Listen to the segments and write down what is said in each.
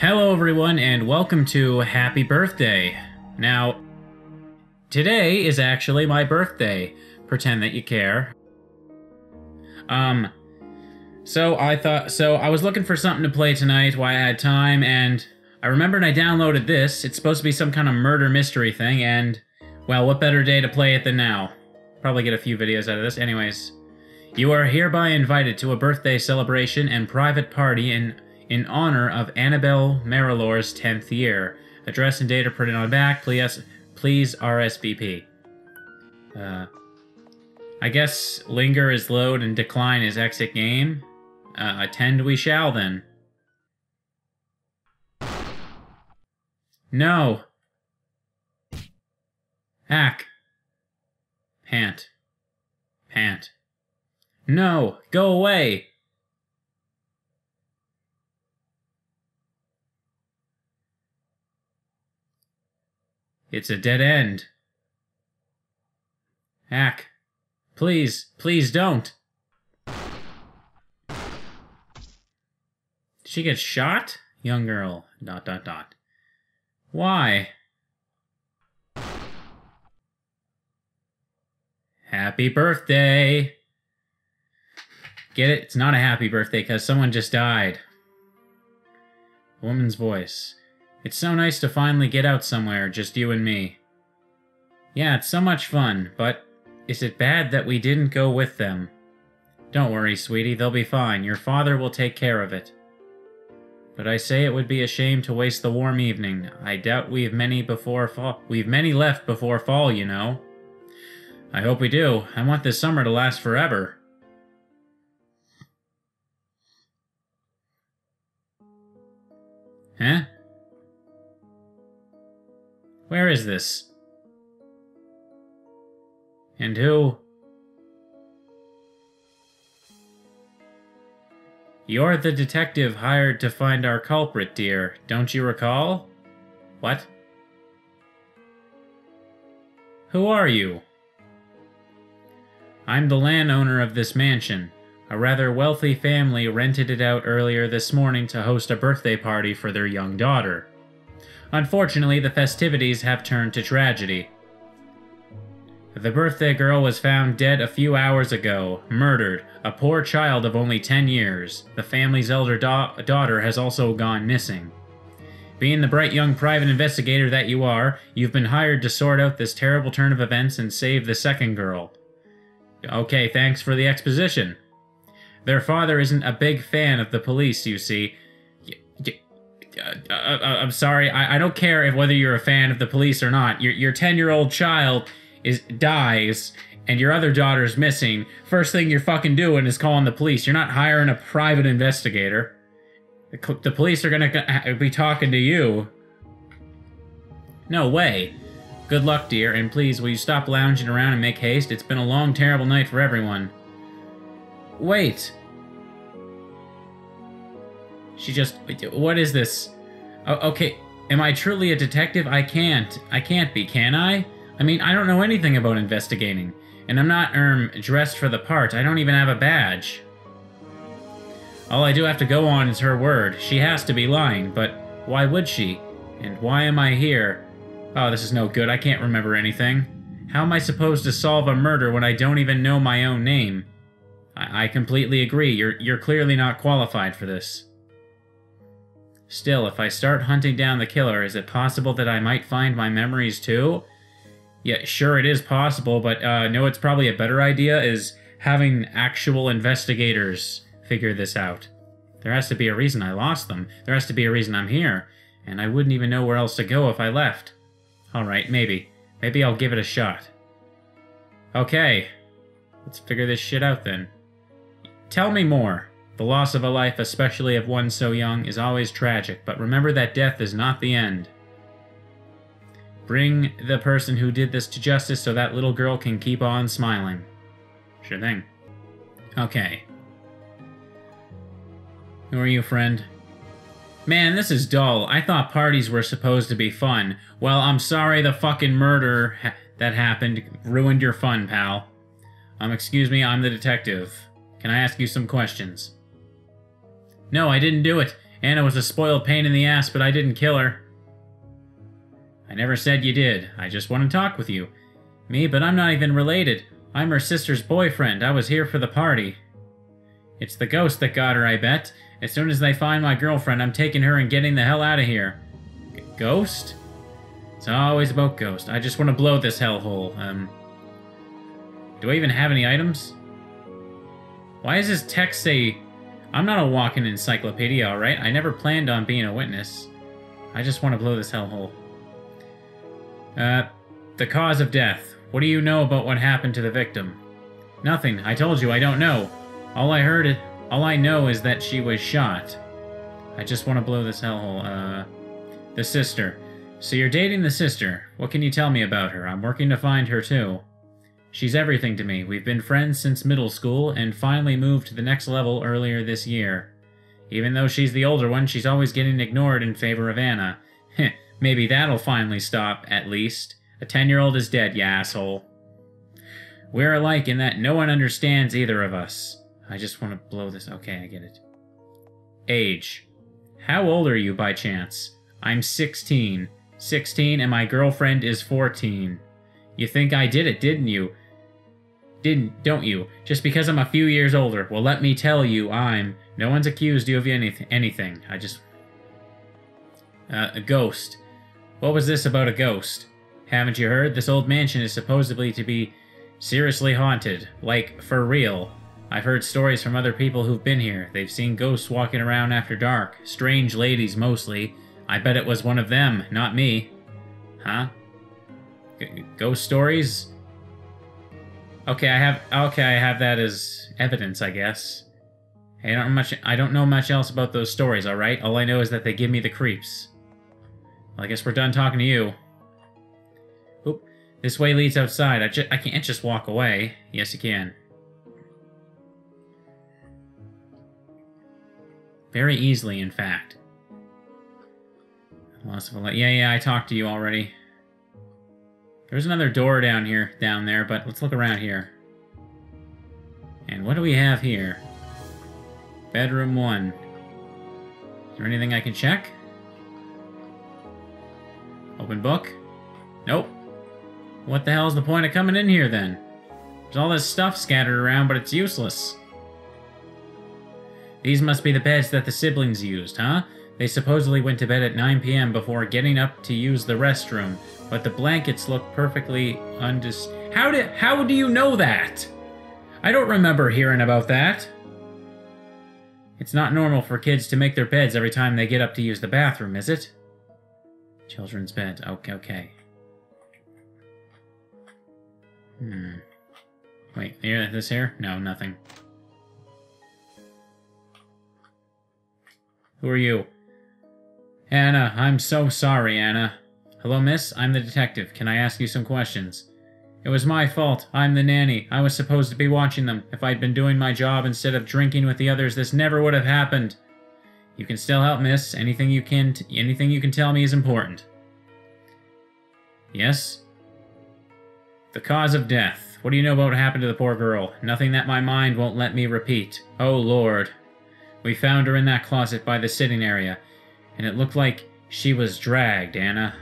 Hello everyone and welcome to Happy Birthday. Now, today is actually my birthday. Pretend that you care. So I was looking for something to play tonight while I had time, and I remembered I downloaded this. It's supposed to be some kind of murder mystery thing, and, well, what better day to play it than now? Probably get a few videos out of this. Anyways, you are hereby invited to a birthday celebration and private party in honor of Annabelle Marilor's 10th year. Address and date are printed on the back. Please RSVP. I guess linger is load and decline is exit game. Attend we shall then. No. Hack. Pant. Pant. No, go away. It's a dead end. Hack. Please, please don't. Did she get shot? Young girl, ... Why? Happy birthday! Get it? It's not a happy birthday because someone just died. A woman's voice. It's so nice to finally get out somewhere, just you and me. Yeah, it's so much fun, but is it bad that we didn't go with them? Don't worry, sweetie, they'll be fine. Your father will take care of it. But I say it would be a shame to waste the warm evening. I doubt we've many before fall. We've many left before fall, you know. I hope we do. I want this summer to last forever. Huh? Where is this? And who? You're the detective hired to find our culprit, dear. Don't you recall? What? Who are you? I'm the landowner of this mansion. A rather wealthy family rented it out earlier this morning to host a birthday party for their young daughter. Unfortunately, the festivities have turned to tragedy. The birthday girl was found dead a few hours ago, murdered, a poor child of only 10 years. The family's elder daughter has also gone missing. Being the bright young private investigator that you are, you've been hired to sort out this terrible turn of events and save the second girl. Okay, thanks for the exposition. Their father isn't a big fan of the police, you see. I'm sorry, I don't care if whether you're a fan of the police or not. Your 10-year-old child dies, and your other daughter's missing. First thing you're fucking doing is calling the police. You're not hiring a private investigator. The police are gonna be talking to you. No way. Good luck, dear, and please, will you stop lounging around and make haste? It's been a long, terrible night for everyone. Wait. She just... What is this? Okay, am I truly a detective? I can't be, can I? I mean, I don't know anything about investigating, and I'm not, dressed for the part. I don't even have a badge. All I do have to go on is her word. She has to be lying, but why would she? And why am I here? Oh, this is no good. I can't remember anything. How am I supposed to solve a murder when I don't even know my own name? I completely agree. You're clearly not qualified for this. Still, if I start hunting down the killer, is it possible that I might find my memories too? Yeah, sure, it is possible, but no, it's probably a better idea is having actual investigators figure this out. There has to be a reason I lost them. There has to be a reason I'm here, and I wouldn't even know where else to go if I left. All right, maybe. Maybe I'll give it a shot. Okay, let's figure this shit out then. Tell me more. The loss of a life, especially of one so young, is always tragic, but remember that death is not the end. Bring the person who did this to justice so that little girl can keep on smiling. Sure thing. Okay. Who are you, friend? Man, this is dull. I thought parties were supposed to be fun. Well, I'm sorry the fucking murder that happened ruined your fun, pal. Excuse me, I'm the detective. Can I ask you some questions? No, I didn't do it. Anna was a spoiled pain in the ass, but I didn't kill her. I never said you did. I just want to talk with you. Me, but I'm not even related. I'm her sister's boyfriend. I was here for the party. It's the ghost that got her, I bet. As soon as they find my girlfriend, I'm taking her and getting the hell out of here. Ghost? It's always about ghost. I just want to blow this hellhole. Do I even have any items? Why does this text say, I'm not a walking encyclopedia, alright? I never planned on being a witness. I just want to blow this hellhole. The cause of death. What do you know about what happened to the victim? Nothing. I told you, I don't know. All I know is that she was shot. I just want to blow this hellhole. The sister. So you're dating the sister. What can you tell me about her? I'm working to find her too. She's everything to me. We've been friends since middle school and finally moved to the next level earlier this year. Even though she's the older one, she's always getting ignored in favor of Anna. Heh, maybe that'll finally stop, at least. A 10-year-old is dead, you asshole. We're alike in that no one understands either of us. I just want to blow this. Okay, I get it. Age. How old are you by chance? I'm 16. 16 and my girlfriend is 14. You think I did it, didn't you? Don't you? Just because I'm a few years older. Well, let me tell you, I'm... No one's accused you of anything. I just... a ghost. What was this about a ghost? Haven't you heard? This old mansion is supposedly to be seriously haunted. Like, for real. I've heard stories from other people who've been here. They've seen ghosts walking around after dark. Strange ladies, mostly. I bet it was one of them, not me. Huh? Ghost stories? Okay, I have that as evidence, I guess. I don't know much else about those stories, alright? All I know is that they give me the creeps. Well, I guess we're done talking to you. Oop. This way leads outside. I can't just walk away. Yes, you can. Very easily, in fact. Yeah, I talked to you already. There's another door down there, but let's look around here. And what do we have here? Bedroom 1. Is there anything I can check? Open book? Nope. What the hell is the point of coming in here, then? There's all this stuff scattered around, but it's useless. These must be the beds that the siblings used, huh? They supposedly went to bed at 9 PM before getting up to use the restroom, but the blankets look perfectly How do you know that? I don't remember hearing about that. It's not normal for kids to make their beds every time they get up to use the bathroom, is it? Children's bed. Okay. Wait, hear this here? No, nothing. Who are you? Anna, I'm so sorry, Anna. Hello, miss. I'm the detective. Can I ask you some questions? It was my fault. I'm the nanny. I was supposed to be watching them. If I'd been doing my job instead of drinking with the others, this never would have happened. You can still help, miss. Anything you can tell me is important. Yes? The cause of death. What do you know about what happened to the poor girl? Nothing that my mind won't let me repeat. Oh, Lord. We found her in that closet by the sitting area, and it looked like she was dragged, Anna.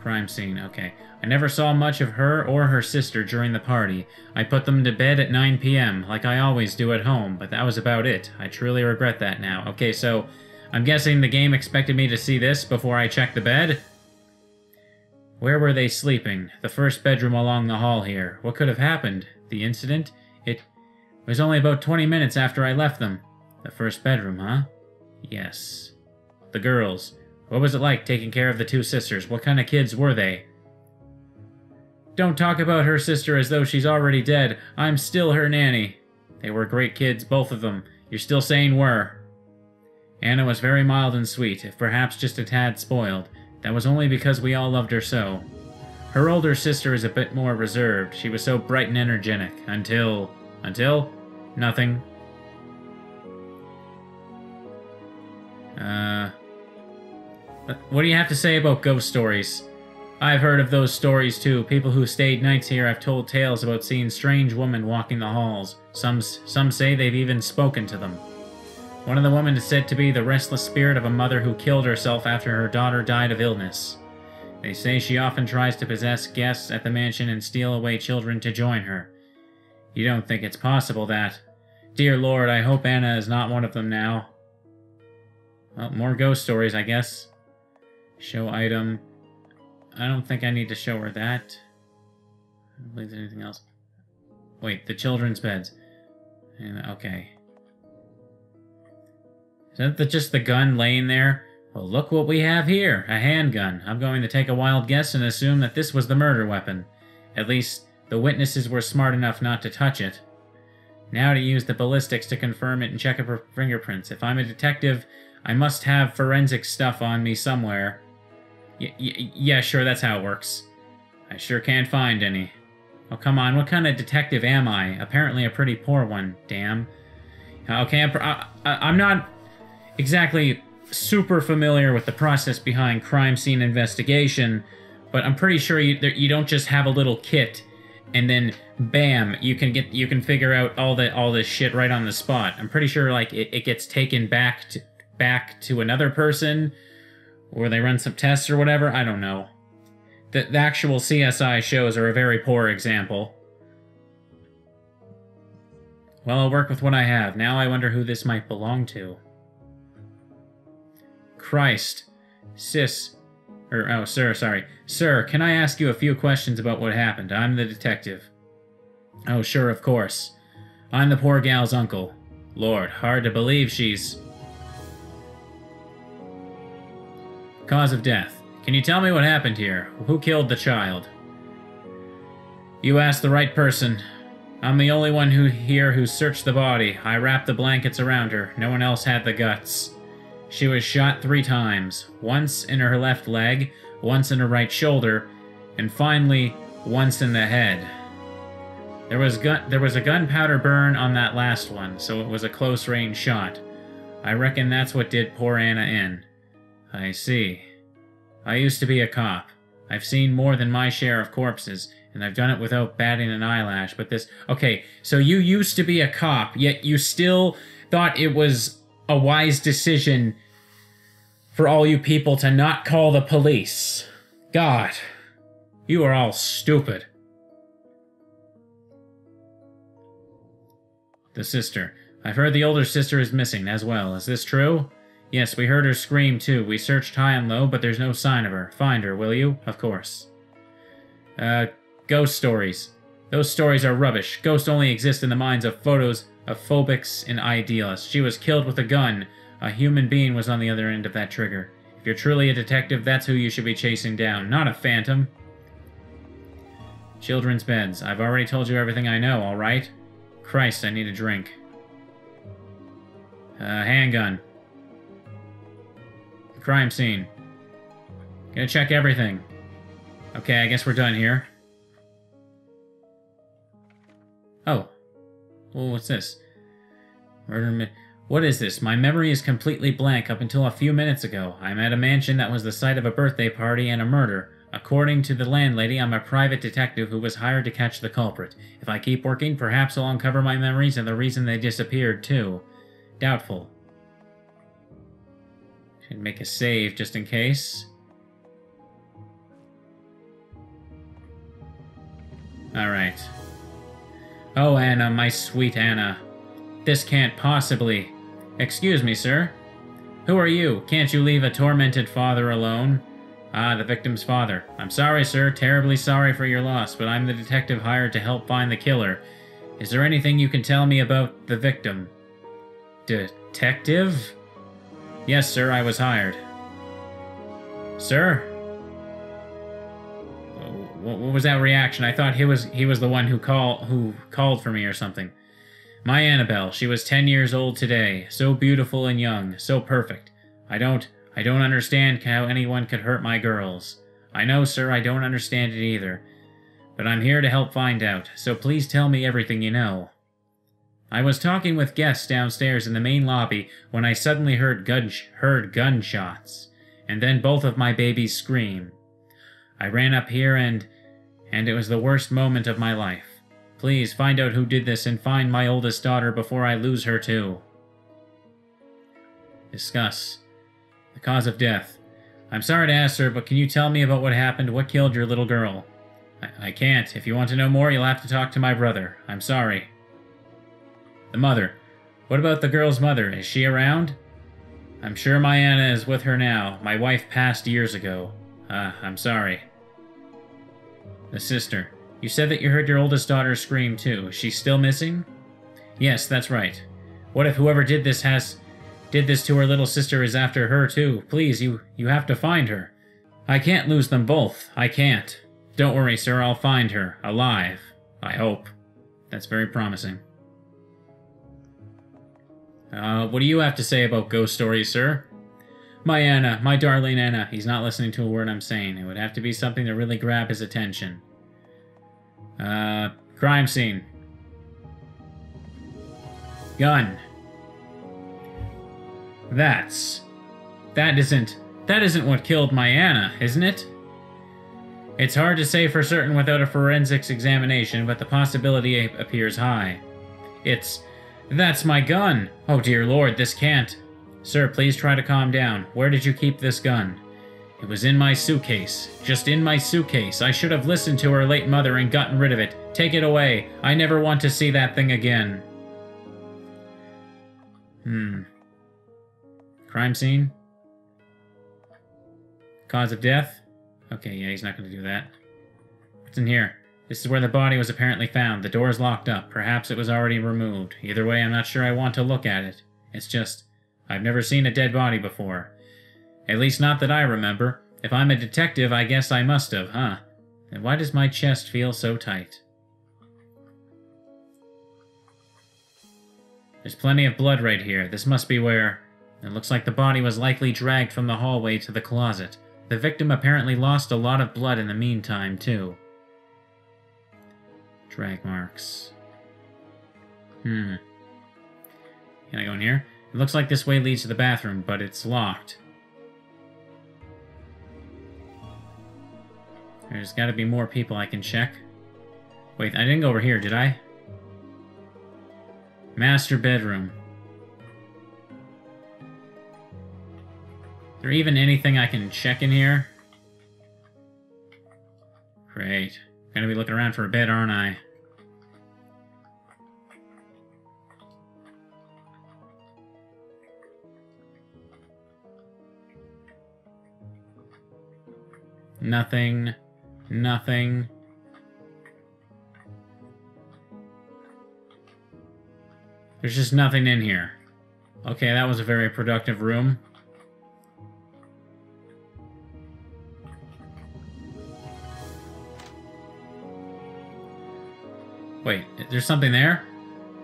Crime scene, okay. I never saw much of her or her sister during the party. I put them to bed at 9 PM, like I always do at home, but that was about it. I truly regret that now. Okay, so I'm guessing the game expected me to see this before I checked the bed? Where were they sleeping? The first bedroom along the hall here. What could have happened? The incident? It was only about 20 minutes after I left them. The first bedroom, huh? Yes. The girls. What was it like taking care of the two sisters? What kind of kids were they? Don't talk about her sister as though she's already dead. I'm still her nanny. They were great kids, both of them. You're still saying were. Anna was very mild and sweet, if perhaps just a tad spoiled. That was only because we all loved her so. Her older sister is a bit more reserved. She was so bright and energetic. Until? Nothing. What do you have to say about ghost stories? I've heard of those stories too. People who stayed nights here have told tales about seeing strange women walking the halls. Some say they've even spoken to them. One of the women is said to be the restless spirit of a mother who killed herself after her daughter died of illness. They say she often tries to possess guests at the mansion and steal away children to join her. You don't think it's possible that... Dear Lord, I hope Anna is not one of them now. Well, more ghost stories, I guess. Show item. I don't think I need to show her that. I don't believe there's anything else. Wait, the children's beds. Okay. Isn't that just the gun laying there? Well, look what we have here. A handgun. I'm going to take a wild guess and assume that this was the murder weapon. At least, the witnesses were smart enough not to touch it. Now to use the ballistics to confirm it and check it for fingerprints. If I'm a detective, I must have forensic stuff on me somewhere. Yeah, sure, that's how it works. I sure can't find any. Oh, come on, what kind of detective am I? Apparently a pretty poor one, damn. Okay, I'm not exactly super familiar with the process behind crime scene investigation, but I'm pretty sure you don't just have a little kit and then bam, you can figure out all this shit right on the spot. I'm pretty sure like it gets taken back to another person, or they run some tests or whatever. I don't know. The actual CSI shows are a very poor example. Well, I'll work with what I have. Now I wonder who this might belong to. Christ. Sir, can I ask you a few questions about what happened? I'm the detective. Oh, sure, of course. I'm the poor gal's uncle. Lord, hard to believe she's... Cause of death. Can you tell me what happened here? Who killed the child? You asked the right person. I'm the only one who searched the body. I wrapped the blankets around her. No one else had the guts. She was shot 3 times, once in her left leg, once in her right shoulder, and finally, once in the head. There was a gunpowder burn on that last one, so it was a close-range shot. I reckon that's what did poor Anna in. I see. I used to be a cop. I've seen more than my share of corpses, and I've done it without batting an eyelash, but this... Okay, so you used to be a cop, yet you still thought it was... a wise decision for all you people to not call the police. God, you are all stupid. The sister. I've heard the older sister is missing as well. Is this true? Yes, we heard her scream too. We searched high and low, but there's no sign of her. Find her, will you? Of course. Ghost stories. Those stories are rubbish. Ghosts only exist in the minds of photos... of phobics and idealists. She was killed with a gun. A human being was on the other end of that trigger. If you're truly a detective, that's who you should be chasing down, not a phantom. Children's beds. I've already told you everything I know, all right? Christ, I need a drink. Handgun. Crime scene. Gonna check everything. Okay, I guess we're done here. Oh. Well, what's this? Murder... What is this? My memory is completely blank up until a few minutes ago. I'm at a mansion that was the site of a birthday party and a murder. According to the landlady, I'm a private detective who was hired to catch the culprit. If I keep working, perhaps I'll uncover my memories and the reason they disappeared, too. Doubtful. Should make a save, just in case. Alright. Oh, Anna, my sweet Anna. This can't possibly... Excuse me, sir. Who are you? Can't you leave a tormented father alone? Ah, the victim's father. I'm sorry, sir. Terribly sorry for your loss, but I'm the detective hired to help find the killer. Is there anything you can tell me about the victim? Detective? Yes, sir, I was hired. Sir? What was that reaction? I thought he was the one who called for me or something. My Annabelle, she was 10 years old today, so beautiful and young, so perfect. I don't understand how anyone could hurt my girls. I know, sir, I don't understand it either. But I'm here to help find out, so please tell me everything you know. I was talking with guests downstairs in the main lobby when I suddenly heard gunshots, and then both of my babies scream. I ran up here and it was the worst moment of my life. Please find out who did this and find my oldest daughter before I lose her too. Discuss. The cause of death. I'm sorry to ask, sir, but can you tell me about what happened? What killed your little girl? I can't. If you want to know more, you'll have to talk to my brother. I'm sorry. The mother. What about the girl's mother? Is she around? I'm sure my Anna is with her now. My wife passed years ago. I'm sorry. The sister. You said that you heard your oldest daughter scream, too. Is she still missing? Yes, that's right. What if whoever did this to her little sister is after her, too? Please, you have to find her. I can't lose them both. I can't. Don't worry, sir. I'll find her. Alive. I hope. That's very promising. What do you have to say about ghost stories, sir? My Anna, my darling Anna. He's not listening to a word I'm saying. It would have to be something to really grab his attention. Crime scene. Gun. That isn't what killed my Anna, isn't it? It's hard to say for certain without a forensics examination, but the possibility appears high. That's my gun! Oh dear lord, this can't... Sir, please try to calm down. Where did you keep this gun? It was in my suitcase. Just in my suitcase. I should have listened to her late mother and gotten rid of it. Take it away. I never want to see that thing again. Crime scene? Cause of death? Okay, yeah, he's not going to do that. What's in here? This is where the body was apparently found. The door is locked up. Perhaps it was already removed. Either way, I'm not sure I want to look at it. It's just, I've never seen a dead body before. At least not that I remember. If I'm a detective, I guess I must have, huh? Then why does my chest feel so tight? There's plenty of blood right here. This must be where... It looks like the body was likely dragged from the hallway to the closet. The victim apparently lost a lot of blood in the meantime, too. Drag marks. Can I go in here? It looks like this way leads to the bathroom, but it's locked. There's gotta be more people I can check. Wait, I didn't go over here, did I? Master bedroom. Is there even anything I can check in here? Great. I'm gonna be looking around for a bed, aren't I? Nothing. Nothing. There's just nothing in here. Okay, that was a very productive room. Wait, there's something there?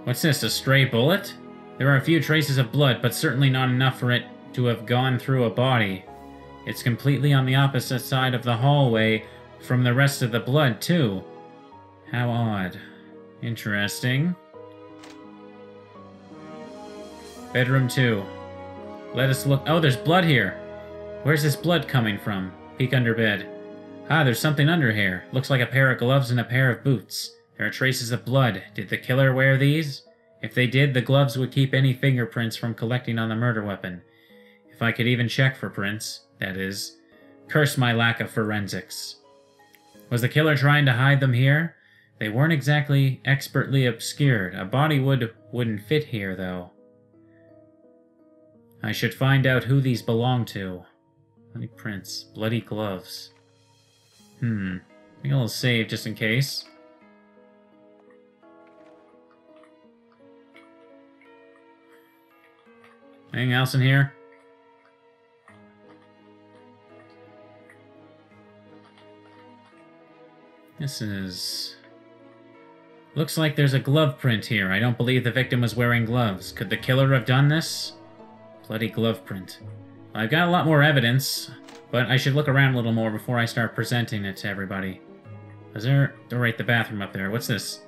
What's this, a stray bullet? There are a few traces of blood, but certainly not enough for it to have gone through a body. It's completely on the opposite side of the hallway from the rest of the blood, too. How odd. Interesting. Bedroom 2. Let us look. Oh, there's blood here. Where's this blood coming from? Peek under bed. Ah, there's something under here. Looks like a pair of gloves and a pair of boots. There are traces of blood. Did the killer wear these? If they did, the gloves would keep any fingerprints from collecting on the murder weapon. If I could even check for prints, that is. Curse my lack of forensics. Was the killer trying to hide them here? They weren't exactly expertly obscured. A body wouldn't fit here, though. I should find out who these belong to. Bloody prints. Bloody gloves. Make a little save just in case. Anything else in here? This is... Looks like there's a glove print here. I don't believe the victim was wearing gloves. Could the killer have done this? Bloody glove print. I've got a lot more evidence, but I should look around a little more before I start presenting it to everybody. Is there... Oh, right, the bathroom up there. What's this?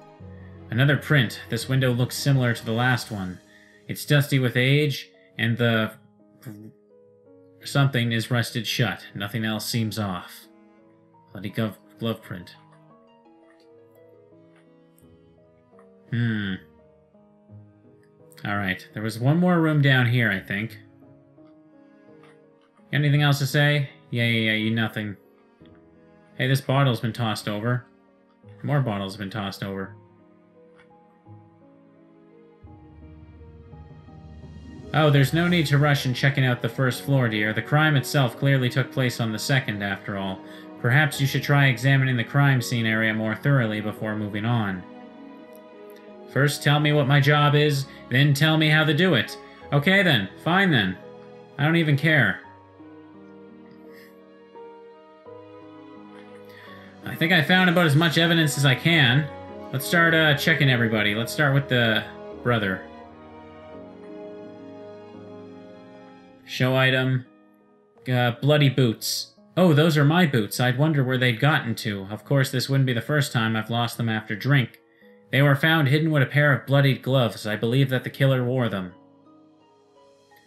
Another print. This window looks similar to the last one. It's dusty with age... and the... something is rusted shut. Nothing else seems off. Bloody glove print. Alright, there was one more room down here, I think. Anything else to say? Yeah, you nothing. Hey, this bottle's been tossed over. More bottles have been tossed over. Oh, there's no need to rush in checking out the first floor, dear. The crime itself clearly took place on the second, after all. Perhaps you should try examining the crime scene area more thoroughly before moving on. First tell me what my job is, then tell me how to do it. Okay then, fine then. I don't even care. I think I found about as much evidence as I can. Let's start checking everybody. Let's start with the brother. Show item, bloody boots. Oh, those are my boots. I'd wonder where they'd gotten to. Of course, this wouldn't be the first time I've lost them after drink. They were found hidden with a pair of bloodied gloves. I believe that the killer wore them.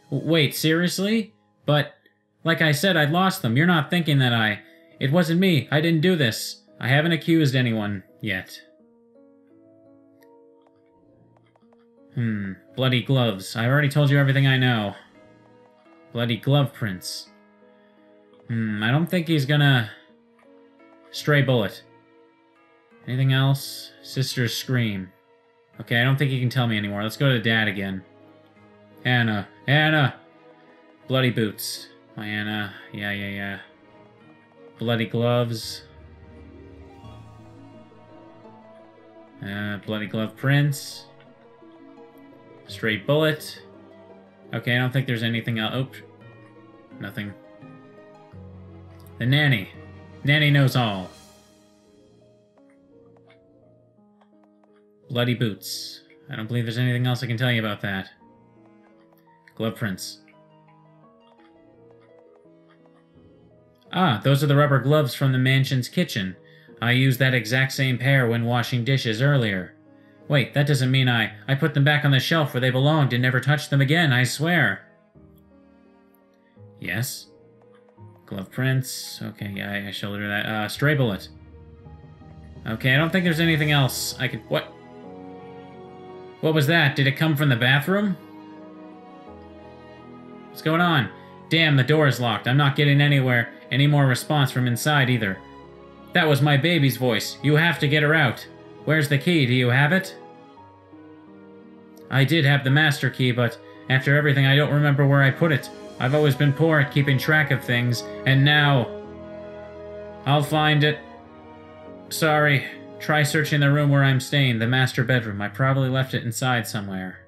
Wait, seriously? But, like I said, I'd lost them. You're not thinking that It wasn't me. I didn't do this. I haven't accused anyone yet. Bloody gloves. I already told you everything I know. Bloody glove prints. I don't think he's gonna... Stray bullet. Anything else? Sister's scream. Okay, I don't think he can tell me anymore. Let's go to Dad again. Anna. Anna! Bloody boots. My Anna. Yeah. Bloody gloves. Bloody glove prints. Stray bullet. Okay, I don't think there's anything else. Oops. Nothing. The nanny. Nanny knows all. Bloody boots. I don't believe there's anything else I can tell you about that. Glove prints. Ah, those are the rubber gloves from the mansion's kitchen. I used that exact same pair when washing dishes earlier. Wait, that doesn't mean I put them back on the shelf where they belonged and never touched them again, I swear. Yes. Glove prints. Okay, yeah, I shoulder that. Stray bullet. Okay, I don't think there's anything else I could... What? What was that? Did it come from the bathroom? What's going on? Damn, the door is locked. I'm not getting anywhere. Any more response from inside either. That was my baby's voice. You have to get her out. Where's the key? Do you have it? I did have the master key, but after everything, I don't remember where I put it. I've always been poor at keeping track of things, and now... I'll find it. Sorry. Try searching the room where I'm staying, the master bedroom. I probably left it inside somewhere.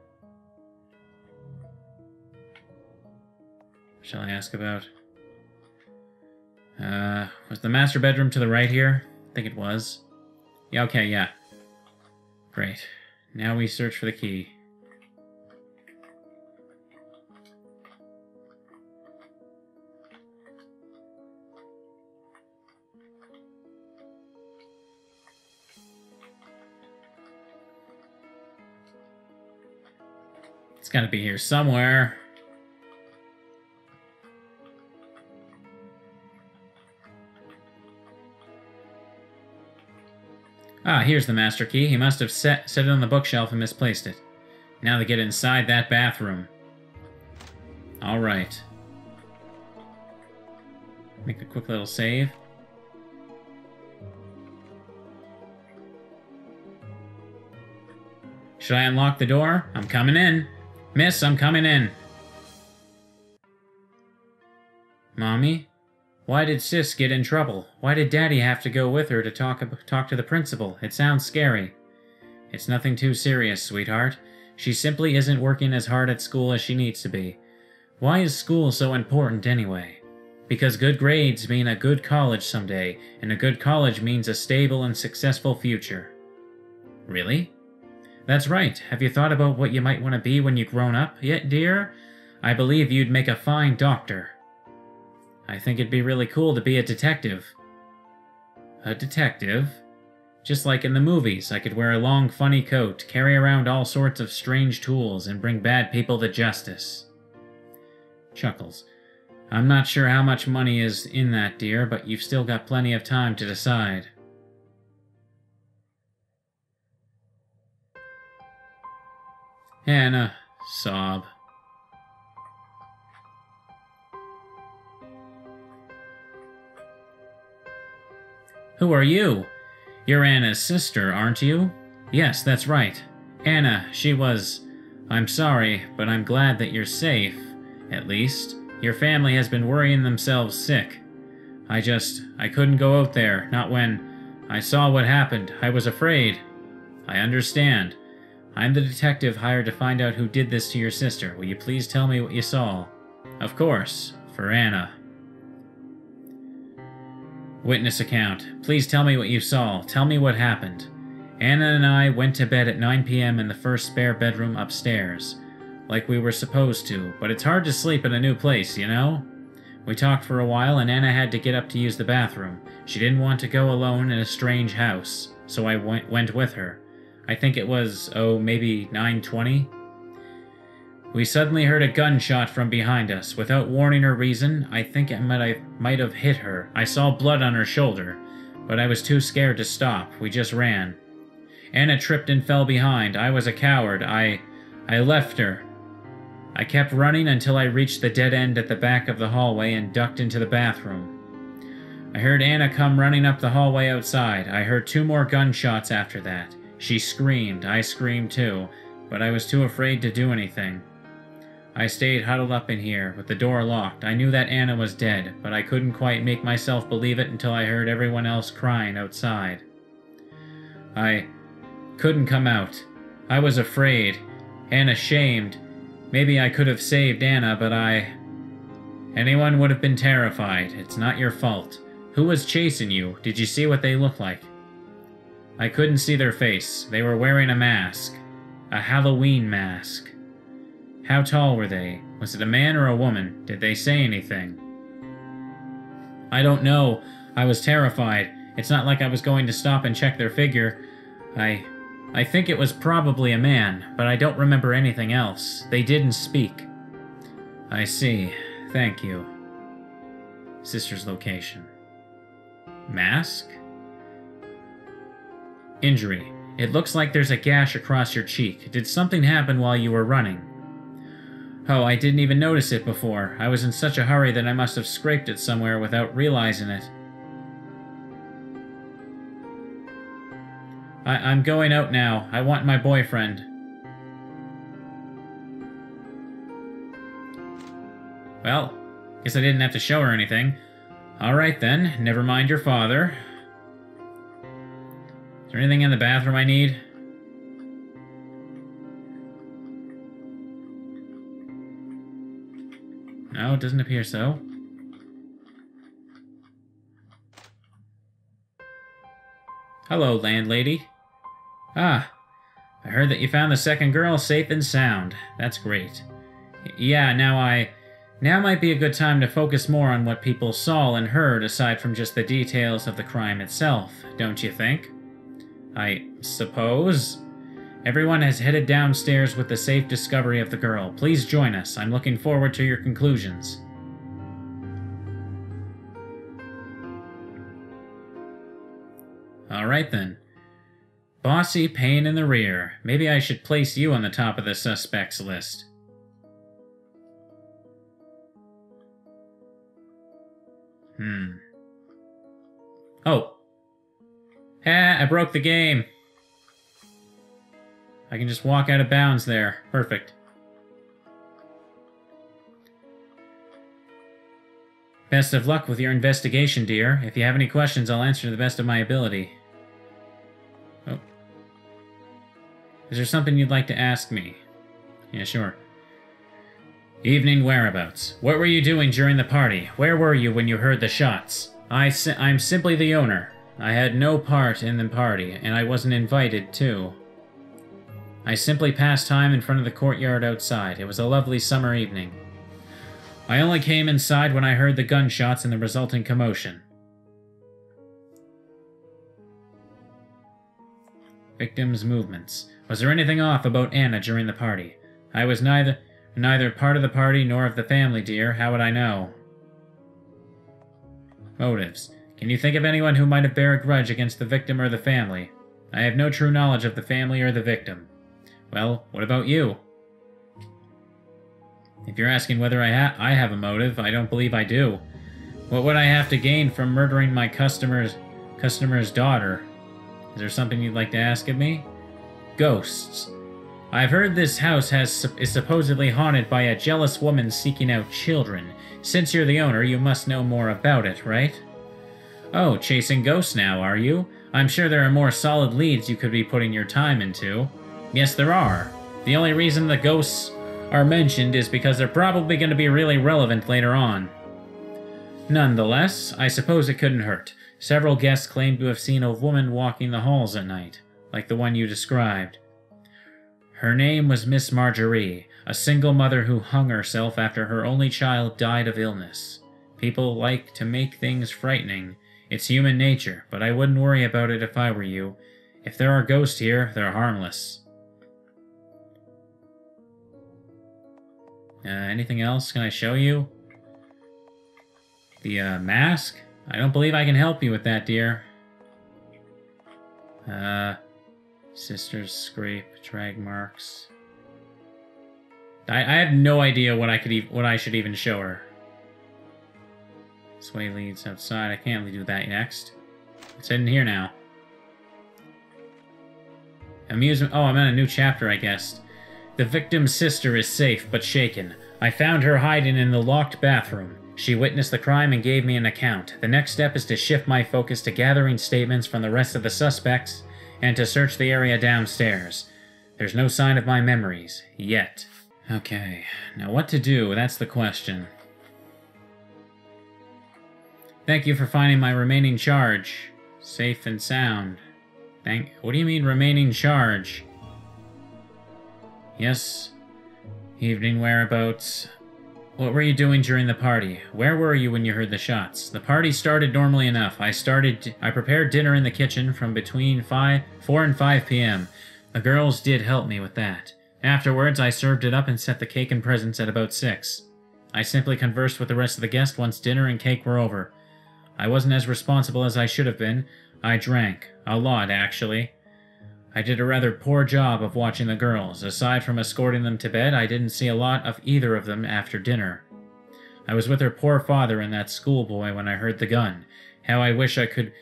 What shall I ask about? Was the master bedroom to the right here? I think it was. Yeah, okay, yeah. Great. Now we search for the key. It's gotta be here somewhere. Ah, here's the master key. He must have set it on the bookshelf and misplaced it. Now they get inside that bathroom. Alright. Make a quick little save. Should I unlock the door? I'm coming in. Miss, I'm coming in. Mommy? Why did Sis get in trouble? Why did Daddy have to go with her to talk to the principal? It sounds scary. It's nothing too serious, sweetheart. She simply isn't working as hard at school as she needs to be. Why is school so important anyway? Because good grades mean a good college someday, and a good college means a stable and successful future. Really? That's right. Have you thought about what you might want to be when you've grown up yet, dear? I believe you'd make a fine doctor. I think it'd be really cool to be a detective. A detective? Just like in the movies, I could wear a long, funny coat, carry around all sorts of strange tools, and bring bad people to justice. Chuckles. I'm not sure how much money is in that, dear, but you've still got plenty of time to decide. Hannah. Sob. Who are you? You're Anna's sister, aren't you? Yes, that's right. Anna, she was... I'm sorry, but I'm glad that you're safe, at least. Your family has been worrying themselves sick. I couldn't go out there, not when I saw what happened. I was afraid. I understand. I'm the detective hired to find out who did this to your sister. Will you please tell me what you saw? Of course, for Anna. Witness account. Please tell me what you saw. Tell me what happened. Anna and I went to bed at 9 p.m. in the first spare bedroom upstairs, like we were supposed to, but it's hard to sleep in a new place, you know? We talked for a while, and Anna had to get up to use the bathroom. She didn't want to go alone in a strange house, so I went with her. I think it was, maybe 9:20? We suddenly heard a gunshot from behind us. Without warning or reason, I think it might have hit her. I saw blood on her shoulder, but I was too scared to stop. We just ran. Anna tripped and fell behind. I was a coward. I left her. I kept running until I reached the dead end at the back of the hallway and ducked into the bathroom. I heard Anna come running up the hallway outside. I heard 2 more gunshots after that. She screamed. I screamed too, but I was too afraid to do anything. I stayed huddled up in here, with the door locked. I knew that Anna was dead, but I couldn't quite make myself believe it until I heard everyone else crying outside. I couldn't come out. I was afraid and ashamed. Maybe I could have saved Anna, but anyone would have been terrified. It's not your fault. Who was chasing you? Did you see what they looked like? I couldn't see their face. They were wearing a mask. A Halloween mask. How tall were they? Was it a man or a woman? Did they say anything? I don't know. I was terrified. It's not like I was going to stop and check their figure. I think it was probably a man, but I don't remember anything else. They didn't speak. I see. Thank you. Sister's location. Mask? Injury. It looks like there's a gash across your cheek. Did something happen while you were running? Oh, I didn't even notice it before. I was in such a hurry that I must have scraped it somewhere without realizing it. I'm going out now. I want my boyfriend. Well, guess I didn't have to show her anything. Alright then, never mind your father. Is there anything in the bathroom I need? No, it doesn't appear so. Hello, landlady. Ah, I heard that you found the second girl safe and sound. That's great. Yeah, now might be a good time to focus more on what people saw and heard aside from just the details of the crime itself, don't you think? I suppose. Everyone has headed downstairs with the safe discovery of the girl. Please join us. I'm looking forward to your conclusions. Alright then. Bossy pain in the rear. Maybe I should place you on the top of the suspects list. Oh. Ah, I broke the game. I can just walk out of bounds there. Perfect. Best of luck with your investigation, dear. If you have any questions, I'll answer to the best of my ability. Is there something you'd like to ask me? Yeah, sure. Evening whereabouts. What were you doing during the party? Where were you when you heard the shots? I'm simply the owner. I had no part in the party, and I wasn't invited, too. I simply passed time in front of the courtyard outside. It was a lovely summer evening. I only came inside when I heard the gunshots and the resulting commotion. Victims' movements. Was there anything off about Anna during the party? I was neither part of the party nor of the family, dear. How would I know? Motives. Can you think of anyone who might have bear a grudge against the victim or the family? I have no true knowledge of the family or the victim. Well, what about you? If you're asking whether I have a motive, I don't believe I do. What would I have to gain from murdering my customers Customer's daughter. Is there something you'd like to ask of me? Ghosts. I've heard this house is supposedly haunted by a jealous woman seeking out children. Since you're the owner, you must know more about it, right? Oh, chasing ghosts now, are you? I'm sure there are more solid leads you could be putting your time into. Yes, there are. The only reason the ghosts are mentioned is because they're probably going to be really relevant later on. Nonetheless, I suppose it couldn't hurt. Several guests claim to have seen a woman walking the halls at night, like the one you described. Her name was Miss Marjorie, a single mother who hung herself after her only child died of illness. People like to make things frightening. It's human nature, but I wouldn't worry about it if I were you. If there are ghosts here, they're harmless. Anything else? Can I show you? The mask? I don't believe I can help you with that, dear. Sister's scrape, drag marks. I have no idea what I should even show her. This way leads outside. I can't really do that next. It's in here now. Amusement. Oh, I'm in a new chapter, I guess. The victim's sister is safe but shaken. I found her hiding in the locked bathroom. She witnessed the crime and gave me an account. The next step is to shift my focus to gathering statements from the rest of the suspects and to search the area downstairs. There's no sign of my memories, yet. Okay, now what to do, that's the question. Thank you for finding my remaining charge. Safe and sound. What do you mean remaining charge? Yes. Evening whereabouts. What were you doing during the party? Where were you when you heard the shots? The party started normally enough. I prepared dinner in the kitchen from between 4 and 5 p.m. The girls did help me with that. Afterwards, I served it up and set the cake and presents at about 6. I simply conversed with the rest of the guests once dinner and cake were over. I wasn't as responsible as I should have been. I drank. A lot, actually. I did a rather poor job of watching the girls. Aside from escorting them to bed, I didn't see a lot of either of them after dinner. I was with her poor father and that schoolboy when I heard the gun. How I wish I could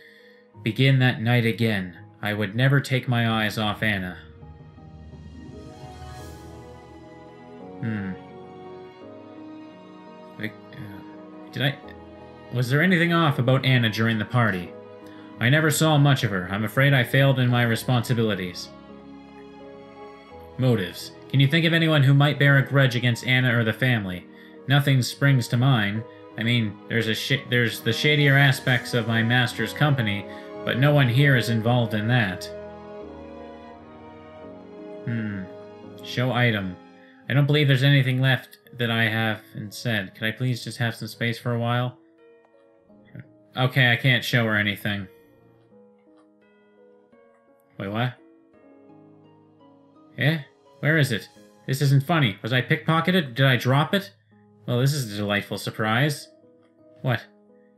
begin that night again. I would never take my eyes off Anna. Was there anything off about Anna during the party? I never saw much of her. I'm afraid I failed in my responsibilities. Motives. Can you think of anyone who might bear a grudge against Anna or the family? Nothing springs to mind. I mean, there's the shadier aspects of my master's company, but no one here is involved in that. Show item. I don't believe there's anything left that I haven't said. Could I please just have some space for a while? Okay, I can't show her anything. Wait, what? Eh? Where is it? This isn't funny. Was I pickpocketed? Did I drop it? Well, this is a delightful surprise. What?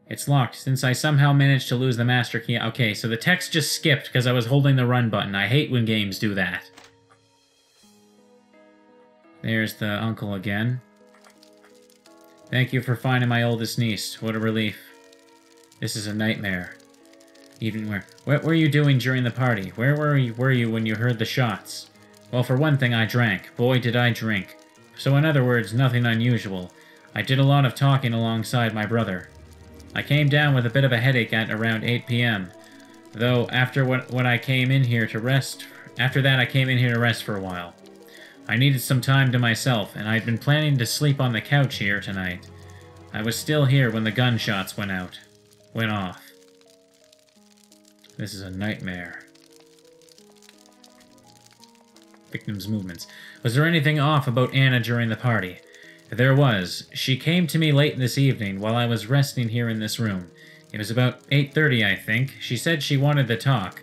It's locked, since I somehow managed to lose the master key. Okay, so the text just skipped because I was holding the run button. I hate when games do that. There's the uncle again. Thank you for finding my oldest niece. What a relief. This is a nightmare. Even where? What were you doing during the party? Where were you when you heard the shots? Well, for one thing, I drank. Boy, did I drink. So in other words, nothing unusual. I did a lot of talking alongside my brother. I came down with a bit of a headache at around 8 p.m. Though, I came in here to rest for a while. I needed some time to myself, and I'd been planning to sleep on the couch here tonight. I was still here when the gunshots went off. This is a nightmare. Victim's movements. Was there anything off about Anna during the party? There was. She came to me late this evening while I was resting here in this room. It was about 8:30, I think. She said she wanted to talk.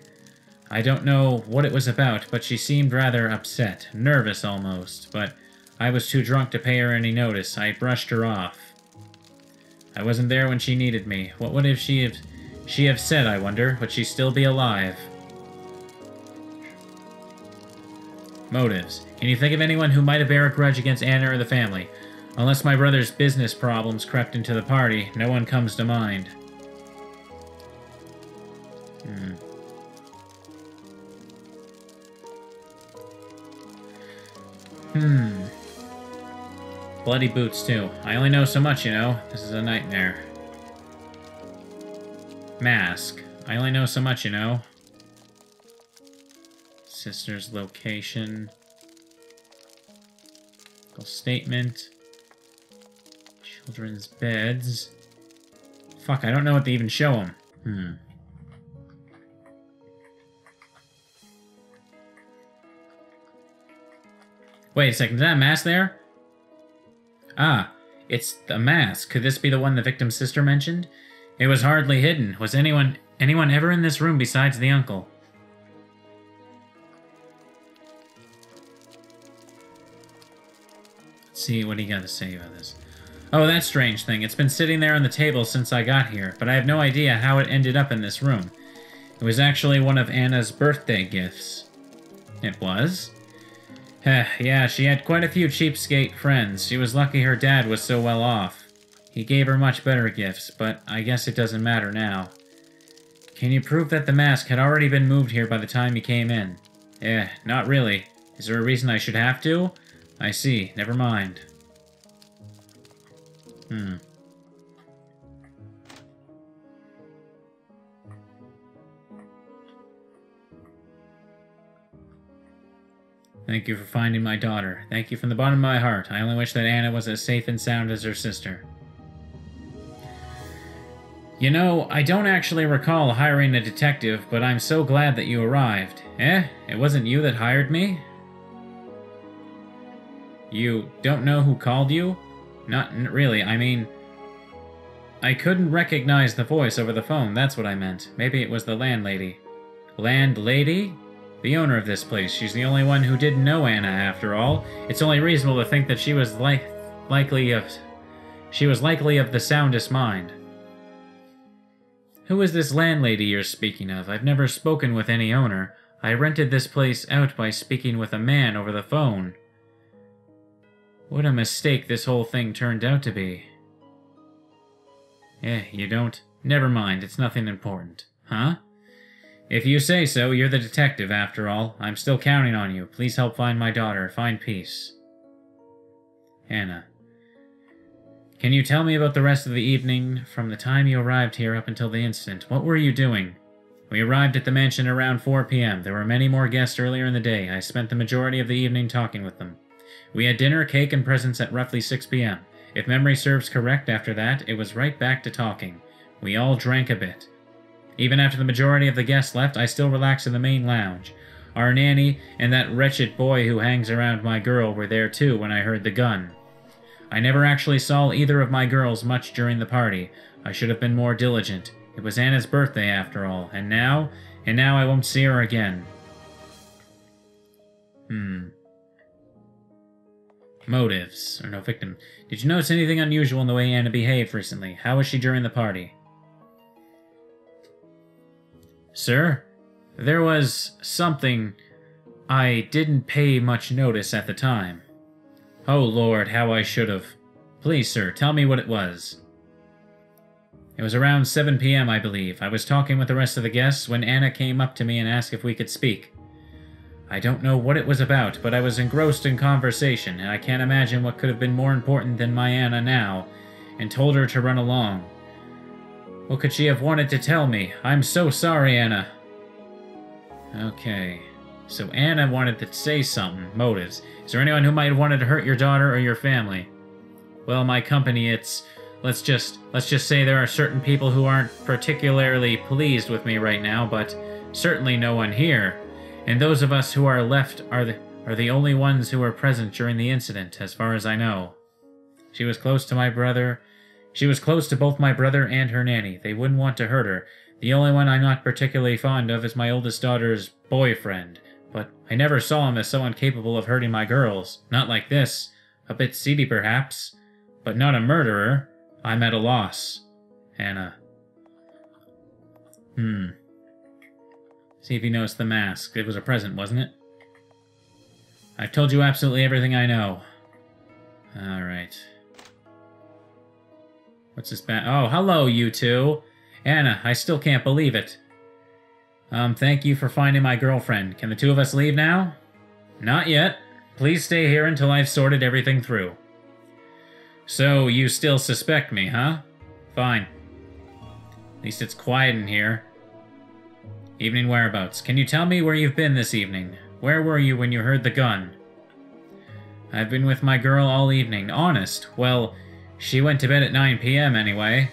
I don't know what it was about, but she seemed rather upset. Nervous almost, but I was too drunk to pay her any notice. I brushed her off. I wasn't there when she needed me. What would she have said, I wonder? Would she still be alive? Motives. Can you think of anyone who might have bear a grudge against Anna or the family? Unless my brother's business problems crept into the party, no one comes to mind. Bloody boots, too. I only know so much, you know. This is a nightmare. Mask. I only know so much, you know. Sister's location. Statement. Children's beds. Fuck, I don't know what they even show them. Wait a second, is that a mask there? Ah, it's the mask. Could this be the one the victim's sister mentioned? It was hardly hidden. Was anyone ever in this room besides the uncle? Let's see what he got to say about this. Oh, that strange thing. It's been sitting there on the table since I got here, but I have no idea how it ended up in this room. It was actually one of Anna's birthday gifts. It was? Heh, yeah, she had quite a few cheapskate friends. She was lucky her dad was so well off. He gave her much better gifts, but I guess it doesn't matter now. Can you prove that the mask had already been moved here by the time you came in? Eh, not really. Is there a reason I should have to? I see. Never mind. Thank you for finding my daughter. Thank you from the bottom of my heart. I only wish that Anna was as safe and sound as her sister. You know, I don't actually recall hiring a detective, but I'm so glad that you arrived. Eh? It wasn't you that hired me? You don't know who called you? Not really, I mean... I couldn't recognize the voice over the phone, that's what I meant. Maybe it was the landlady. Landlady? The owner of this place. She's the only one who didn't know Anna, after all. It's only reasonable to think that she was likely of the soundest mind. Who is this landlady you're speaking of? I've never spoken with any owner. I rented this place out by speaking with a man over the phone. What a mistake this whole thing turned out to be. Eh, you don't? Never mind, it's nothing important. Huh? If you say so, you're the detective, after all. I'm still counting on you. Please help find my daughter. Find peace. Anna. Can you tell me about the rest of the evening, from the time you arrived here up until the incident? What were you doing? We arrived at the mansion around 4 p.m. There were many more guests earlier in the day. I spent the majority of the evening talking with them. We had dinner, cake, and presents at roughly 6 p.m. If memory serves correct, after that, it was right back to talking. We all drank a bit. Even after the majority of the guests left, I still relaxed in the main lounge. Our nanny and that wretched boy who hangs around my girl were there too when I heard the gun. I never actually saw either of my girls much during the party. I should have been more diligent. It was Anna's birthday after all, and now I won't see her again. Motives, or no victim. Did you notice anything unusual in the way Anna behaved recently? How was she during the party? Sir, there was something I didn't pay much notice at the time. Oh Lord, how I should have. Please, sir, tell me what it was. It was around 7 p.m., I believe. I was talking with the rest of the guests when Anna came up to me and asked if we could speak. I don't know what it was about, but I was engrossed in conversation, and I can't imagine what could have been more important than my Anna now, and told her to run along. What could she have wanted to tell me? I'm so sorry, Anna. Okay. So Anna wanted to say something. Motives. Is there anyone who might have wanted to hurt your daughter or your family? Well, my company, it's... Let's just say there are certain people who aren't particularly pleased with me right now, but certainly no one here. And those of us who are left are the only ones who were present during the incident, as far as I know. She was close to my brother... She was close to both my brother and her nanny. They wouldn't want to hurt her. The only one I'm not particularly fond of is my oldest daughter's boyfriend. But I never saw him as someone capable of hurting my girls. Not like this. A bit seedy, perhaps. But not a murderer. I'm at a loss. Anna. See if you noticed the mask. It was a present, wasn't it? I've told you absolutely everything I know. Alright. What's this? Oh, hello, you two. Anna, I still can't believe it. Thank you for finding my girlfriend. Can the two of us leave now? Not yet. Please stay here until I've sorted everything through. So, you still suspect me, huh? Fine. At least it's quiet in here. Evening whereabouts. Can you tell me where you've been this evening? Where were you when you heard the gun? I've been with my girl all evening. Honest. Well, she went to bed at 9 p.m. anyway.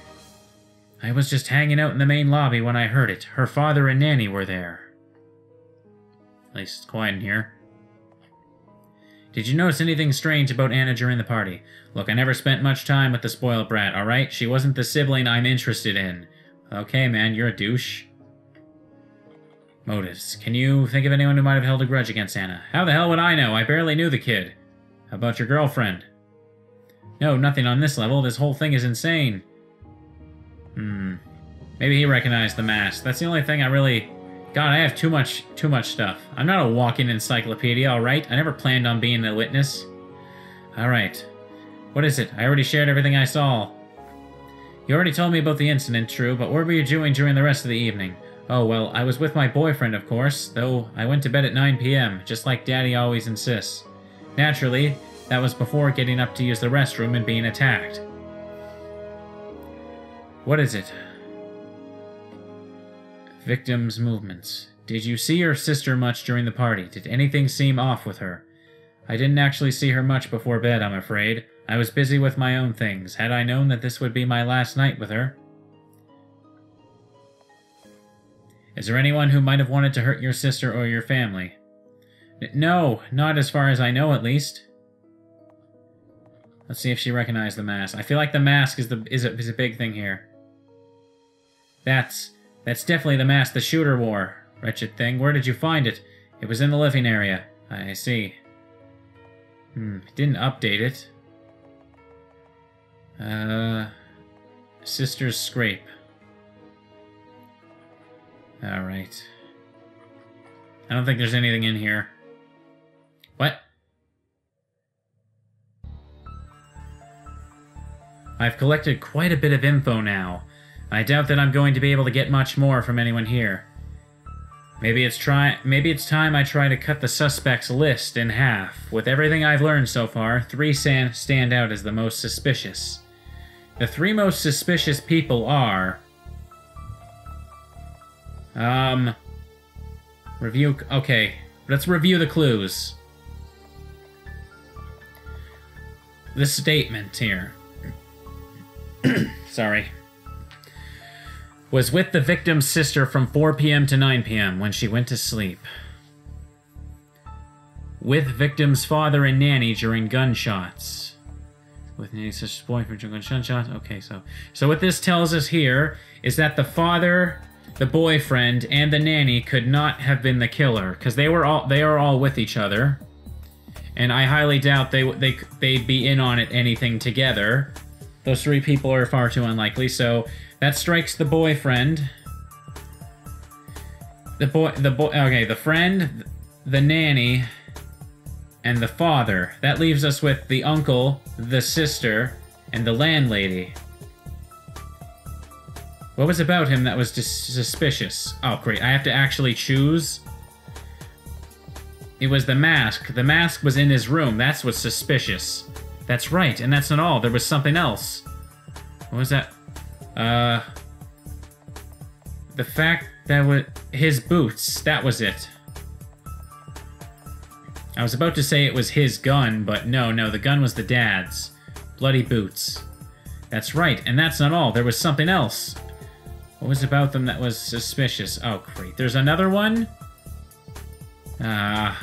I was just hanging out in the main lobby when I heard it. Her father and Nanny were there. At least it's quiet in here. Did you notice anything strange about Anna during the party? Look, I never spent much time with the spoiled brat, alright? She wasn't the sibling I'm interested in. Okay, man, you're a douche. Motives. Can you think of anyone who might have held a grudge against Anna? How the hell would I know? I barely knew the kid. How about your girlfriend? No, nothing on this level. This whole thing is insane. Maybe he recognized the mask. That's the only thing I really... God, I have too much stuff. I'm not a walking encyclopedia, alright? I never planned on being a witness. Alright. What is it? I already shared everything I saw. You already told me about the incident, true, but what were you doing during the rest of the evening? Oh, well, I was with my boyfriend, of course, though I went to bed at 9 p.m., just like Daddy always insists. Naturally, that was before getting up to use the restroom and being attacked. What is it? Victim's movements. Did you see your sister much during the party? Did anything seem off with her? I didn't actually see her much before bed, I'm afraid. I was busy with my own things. Had I known that this would be my last night with her... Is there anyone who might have wanted to hurt your sister or your family? No, not as far as I know, at least. Let's see if she recognized the mask. I feel like the mask is a big thing here. That's definitely the mask the shooter wore. Wretched thing. Where did you find it? It was in the living area. I see. Didn't update it. Sister's scrape. Alright. I don't think there's anything in here. What? I've collected quite a bit of info now. I doubt that I'm going to be able to get much more from anyone here. Maybe it's time I try to cut the suspects list in half. With everything I've learned so far, three stand out as the most suspicious. The three most suspicious people are... Review... Okay. Let's review the clues. The statement here. Sorry. Was with the victim's sister from 4 p.m. to 9 p.m. when she went to sleep. With victim's father and nanny during gunshots. With nanny's sister's boyfriend during gunshots. Okay, so what this tells us here is that the father... The boyfriend and the nanny could not have been the killer because they are all with each other, and I highly doubt they'd be in on it anything together. Those three people are far too unlikely. So that strikes the boyfriend, the friend, the nanny, and the father. That leaves us with the uncle, the sister, and the landlady. What was about him that was suspicious? Oh, great. I have to actually choose. It was the mask. The mask was in his room. That's what's suspicious. That's right, and that's not all. There was something else. What was that? The fact that his boots. That was it. I was about to say it was his gun, but no. The gun was the dad's. Bloody boots. That's right, and that's not all. There was something else. What was about them that was suspicious? Oh, great. There's another one? Bloody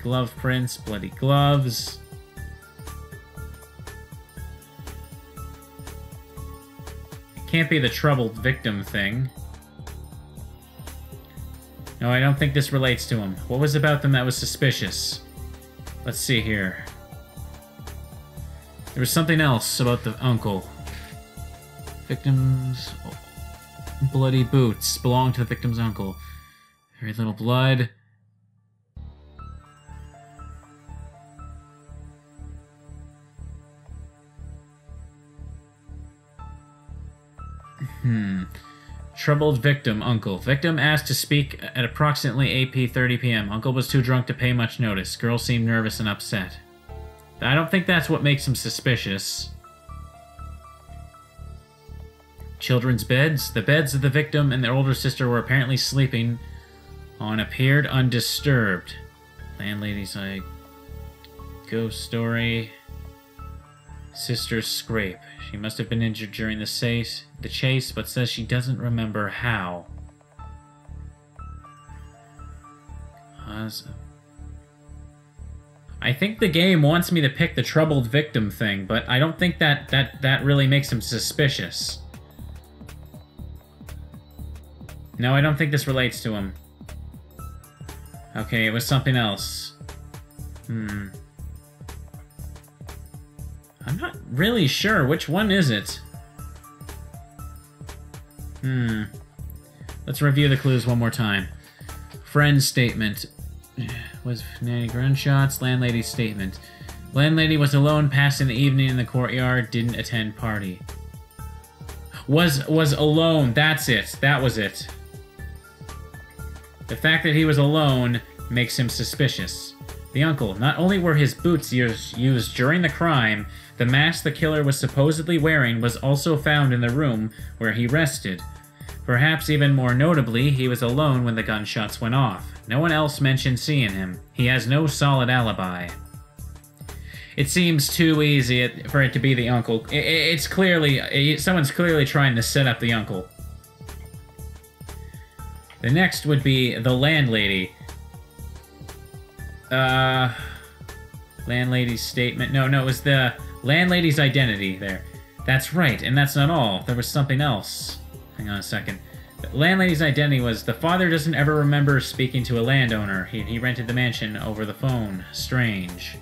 glove prints, bloody gloves. It can't be the troubled victim thing. No, I don't think this relates to him. What was about them that was suspicious? Let's see here. There was something else about the uncle. Victim's bloody boots belong to the victim's uncle. Very little blood. Troubled victim, uncle. Victim asked to speak at approximately 8:30 p.m. Uncle was too drunk to pay much notice. Girl seemed nervous and upset. I don't think that's what makes him suspicious. Children's beds. The beds of the victim and their older sister were apparently sleeping and appeared undisturbed. Landlady's like... Ghost story. Sister scrape. She must have been injured during the chase, but says she doesn't remember how. Awesome. I think the game wants me to pick the troubled victim thing, but I don't think that really makes him suspicious. No, I don't think this relates to him. Okay, it was something else. I'm not really sure. Which one is it? Let's review the clues one more time. Friend's statement. Was nanny gunshots? Landlady's statement. Landlady was alone, passing the evening in the courtyard, didn't attend party. Was alone. That's it. That was it. The fact that he was alone makes him suspicious. The uncle. Not only were his boots used during the crime, the mask the killer was supposedly wearing was also found in the room where he rested. Perhaps even more notably, he was alone when the gunshots went off. No one else mentioned seeing him. He has no solid alibi. It seems too easy for it to be the uncle. It's clearly... someone's clearly trying to set up the uncle. The next would be the landlady. Landlady's statement. No, it was the landlady's identity there. That's right, and that's not all. There was something else. Hang on a second. The landlady's identity was the father doesn't ever remember speaking to a landowner. He rented the mansion over the phone. Strange.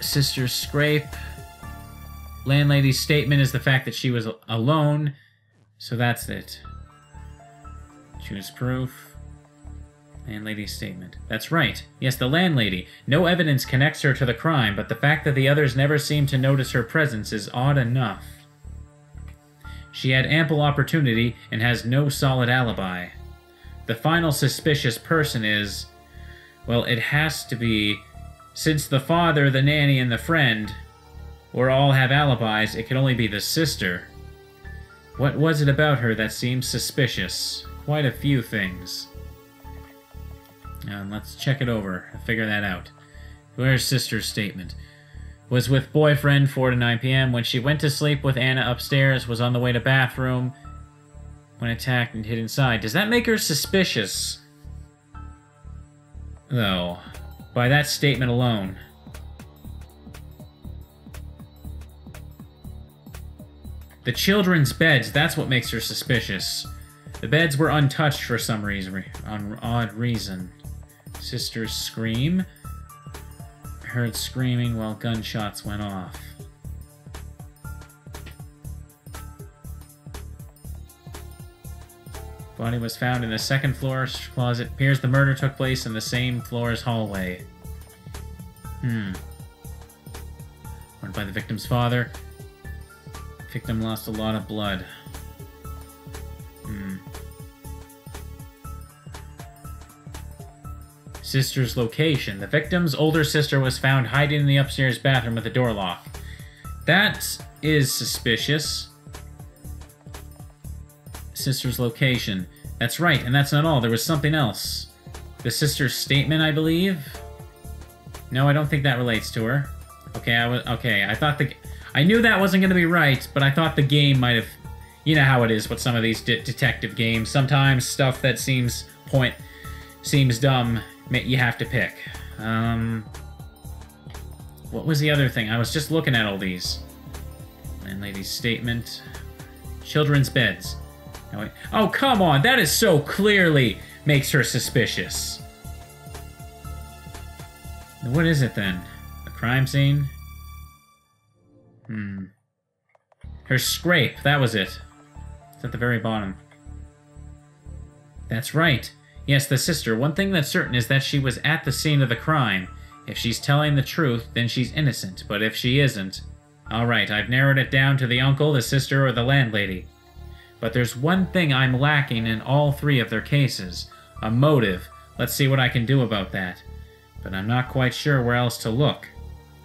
Sister scrape. Landlady's statement is the fact that she was alone. So that's it. Choose proof. Landlady's statement. That's right. Yes, the landlady. No evidence connects her to the crime, but the fact that the others never seem to notice her presence is odd enough. She had ample opportunity and has no solid alibi. The final suspicious person is... Well, it has to be... Since the father, the nanny, and the friend or all have alibis, it can only be the sister. What was it about her that seemed suspicious? Quite a few things. Let's check it over and figure that out. Where's sister's statement? Was with boyfriend 4 to 9 p.m. When she went to sleep with Anna upstairs, was on the way to bathroom when attacked and hid inside. Does that make her suspicious? Though, by that statement alone. The children's beds, that's what makes her suspicious. The beds were untouched for some reason, Sister's scream. Heard screaming while gunshots went off. Body was found in the second floor closet. Appears the murder took place in the same floor's hallway. Warned by the victim's father. Victim lost a lot of blood. Sister's location. The victim's older sister was found hiding in the upstairs bathroom with the door locked. That is suspicious. Sister's location. That's right, and that's not all. There was something else. The sister's statement, I believe. No, I don't think that relates to her. Okay, I thought I knew that wasn't going to be right, but I thought the game might have. You know how it is with some of these detective games. Sometimes stuff that seems dumb. You have to pick. What was the other thing? I was just looking at all these. Landlady's statement. Children's beds. Oh, come on! That is so clearly makes her suspicious. What is it then? A crime scene? Her scrape. That was it. It's at the very bottom. That's right. Yes, the sister. One thing that's certain is that she was at the scene of the crime. If she's telling the truth, then she's innocent, but if she isn't, All right, I've narrowed it down to the uncle, the sister, or the landlady. But there's one thing I'm lacking in all three of their cases. A motive. Let's see what I can do about that. But I'm not quite sure where else to look.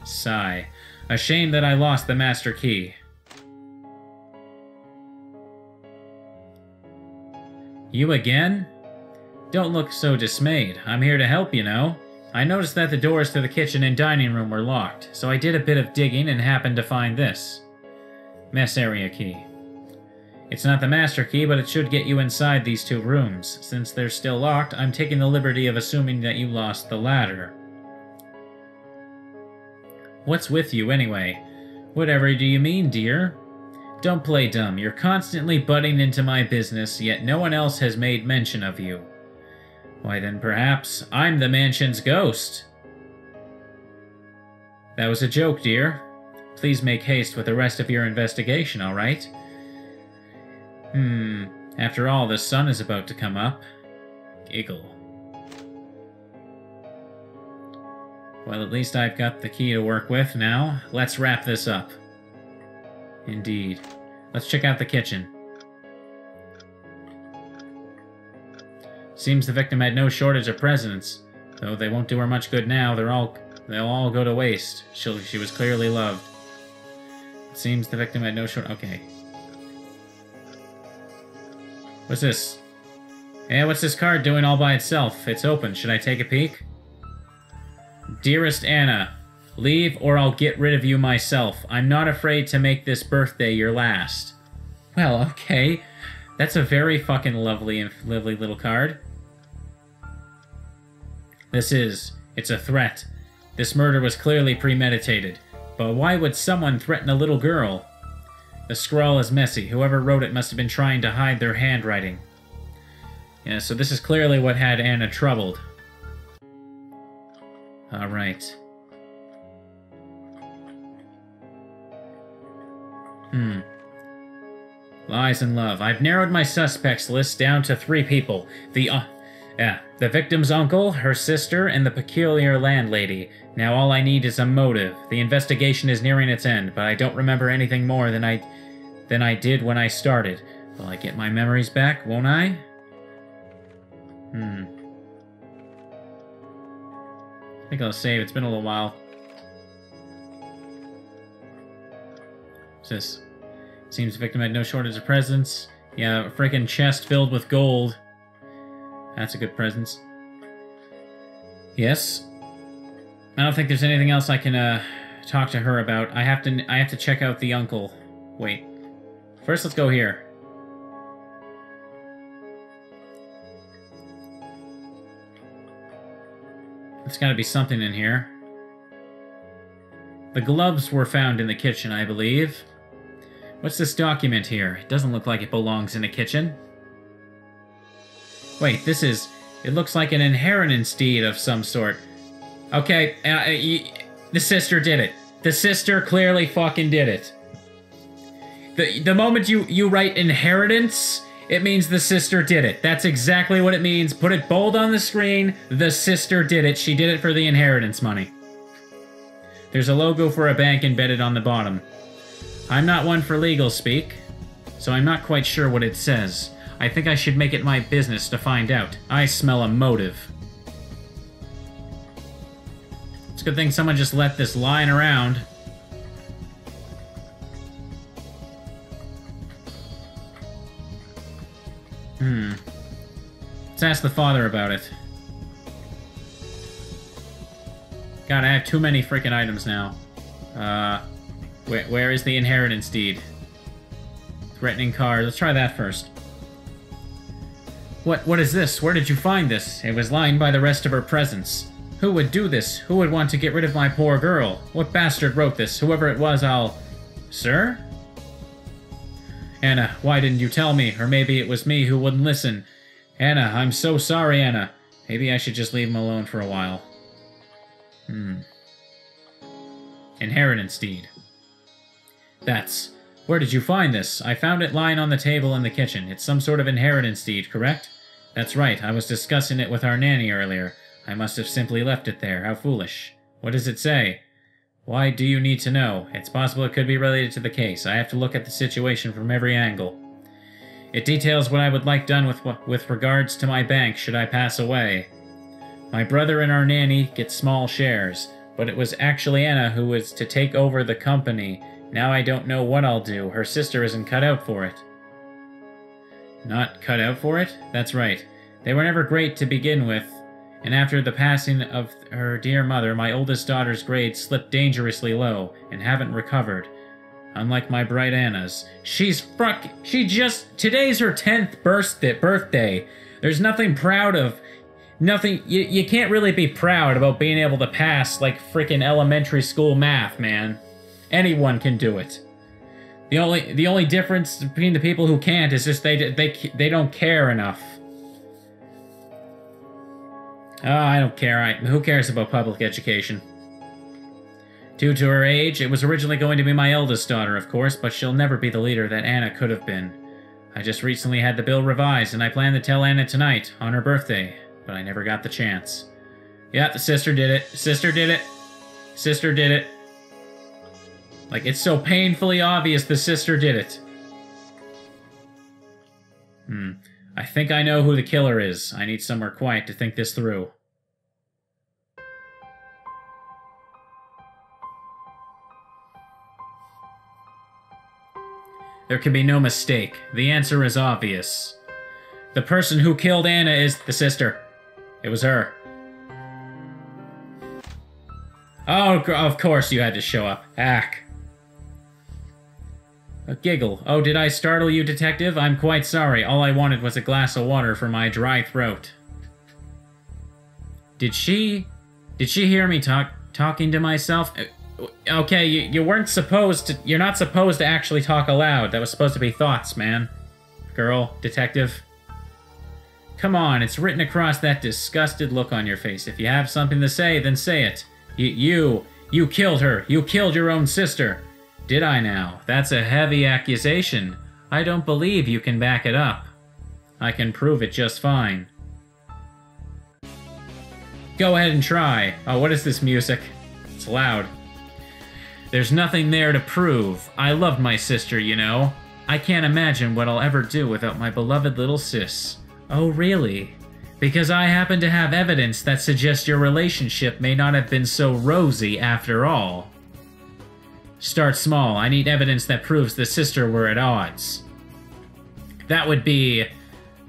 Sigh. A shame that I lost the master key. You again? Don't look so dismayed. I'm here to help, you know. I noticed that the doors to the kitchen and dining room were locked, so I did a bit of digging and happened to find this. Mess area key. It's not the master key, but it should get you inside these two rooms. Since they're still locked, I'm taking the liberty of assuming that you lost the ladder. What's with you, anyway? Whatever do you mean, dear? Don't play dumb. You're constantly butting into my business, yet no one else has made mention of you. Why then, perhaps I'm the mansion's ghost. That was a joke, dear. Please make haste with the rest of your investigation, all right? After all, the sun is about to come up. Giggle. Well, at least I've got the key to work with now. Let's wrap this up. Indeed. Let's check out the kitchen. Seems the victim had no shortage of presents, though they won't do her much good now. They'll all go to waste. She was clearly loved. It seems the victim had no shortage. Okay. What's this? Hey, what's this card doing all by itself? It's open. Should I take a peek? Dearest Anna, leave or I'll get rid of you myself. I'm not afraid to make this birthday your last. Well, okay. That's a very fucking lovely little card. It's a threat. This murder was clearly premeditated, but why would someone threaten a little girl? The scrawl is messy. Whoever wrote it must have been trying to hide their handwriting. Yeah, so this is clearly what had Anna troubled. Alright. Lies and love. I've narrowed my suspects list down to three people. The victim's uncle, her sister, and the peculiar landlady. Now all I need is a motive. The investigation is nearing its end, but I don't remember anything more than I did when I started. Will I get my memories back, won't I? I think I'll save. It's been a little while. What's this? Seems the victim had no shortage of presents. Yeah, a freaking chest filled with gold. That's a good presents. Yes. I don't think there's anything else I can talk to her about. I have to check out the uncle. Wait. First, let's go here. There's got to be something in here. The gloves were found in the kitchen, I believe. What's this document here? It doesn't look like it belongs in a kitchen. Wait, this is... It looks like an inheritance deed of some sort. Okay, the sister did it. The sister clearly fucking did it. The moment you write inheritance, it means the sister did it. That's exactly what it means. Put it bold on the screen. The sister did it. She did it for the inheritance money. There's a logo for a bank embedded on the bottom. I'm not one for legal speak, so I'm not quite sure what it says. I think I should make it my business to find out. I smell a motive. It's a good thing someone just let this lying around. Let's ask the father about it. God, I have too many freaking items now. Where is the inheritance deed? Threatening card. Let's try that first. What is this? Where did you find this? It was lying by the rest of her presents. Who would do this? Who would want to get rid of my poor girl? What bastard wrote this? Whoever it was, I'll... Sir? Anna, why didn't you tell me? Or maybe it was me who wouldn't listen. Anna, I'm so sorry, Anna. Maybe I should just leave him alone for a while. Inheritance deed. That's... Where did you find this? I found it lying on the table in the kitchen. It's some sort of inheritance deed, correct? That's right. I was discussing it with our nanny earlier. I must have simply left it there. How foolish. What does it say? Why do you need to know? It's possible it could be related to the case. I have to look at the situation from every angle. It details what I would like done with regards to my bank should I pass away. My brother and our nanny get small shares, but it was actually Anna who was to take over the company. Now I don't know what I'll do. Her sister isn't cut out for it. Not cut out for it? That's right. They were never great to begin with, and after the passing of her dear mother, my oldest daughter's grades slipped dangerously low and haven't recovered. Unlike my bright Anna's. Today's her 10th birthday. There's nothing proud of. Nothing. You can't really be proud about being able to pass, like, freaking elementary school math, man. Anyone can do it. The only difference between the people who can't is just they don't care enough. Oh, I don't care. Who cares about public education? Due to her age, it was originally going to be my eldest daughter, of course, but she'll never be the leader that Anna could have been. I just recently had the bill revised, and I plan to tell Anna tonight, on her birthday, but I never got the chance. Yeah, the sister did it. Sister did it. Sister did it. Like, it's so painfully obvious the sister did it. I think I know who the killer is. I need somewhere quiet to think this through. There can be no mistake. The answer is obvious. The person who killed Anna is the sister. It was her. Oh, of course you had to show up. Ack. A giggle. Oh, did I startle you, detective? I'm quite sorry. All I wanted was a glass of water for my dry throat. Did she hear me talking to myself? Okay, you weren't supposed to. You're not supposed to actually talk aloud. That was supposed to be thoughts, man. Girl, detective. Come on, it's written across that disgusted look on your face. If you have something to say, then say it. You killed her. You killed your own sister. Did I now? That's a heavy accusation. I don't believe you can back it up. I can prove it just fine. Go ahead and try. Oh, what is this music? It's loud. There's nothing there to prove. I loved my sister, you know. I can't imagine what I'll ever do without my beloved little sis. Oh, really? Because I happen to have evidence that suggests your relationship may not have been so rosy after all. Start small. I need evidence that proves the sister were at odds. That would be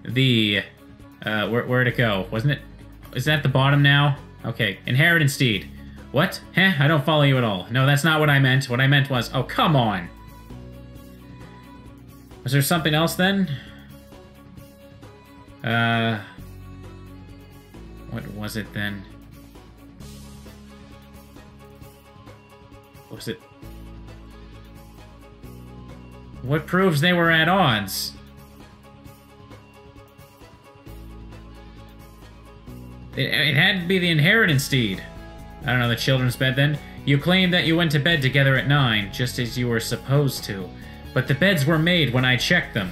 the... where'd it go? Wasn't it... Is that the bottom now? Okay. Inheritance deed. What? Heh? I don't follow you at all. No, that's not what I meant. What I meant was... Oh, come on! Was there something else then? What was it then? Was it... What proves they were at odds? It had to be the inheritance deed. I don't know, the children's bed then? You claimed that you went to bed together at 9, just as you were supposed to. But the beds were made when I checked them.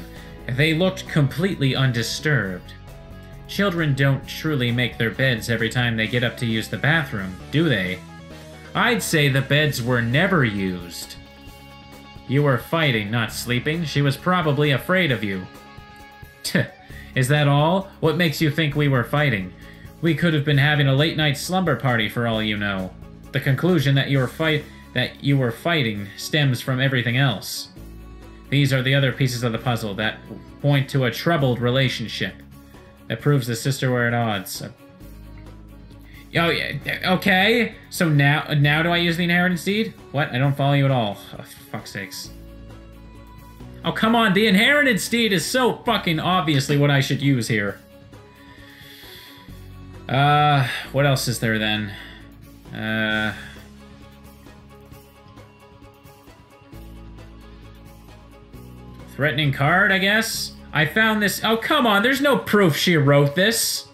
They looked completely undisturbed. Children don't truly make their beds every time they get up to use the bathroom, do they? I'd say the beds were never used. You were fighting, not sleeping. She was probably afraid of you. Tch, is that all? What makes you think we were fighting? We could have been having a late-night slumber party for all you know. The conclusion that you were fighting stems from everything else. These are the other pieces of the puzzle that point to a troubled relationship. That proves the sister were at odds. Oh, yeah, okay. So now do I use the inheritance deed? What? I don't follow you at all. Oh, fuck's sakes. Oh, come on. The inheritance deed is so fucking obviously what I should use here. What else is there then? Threatening card, I guess? I found this. Oh, come on. There's no proof she wrote this.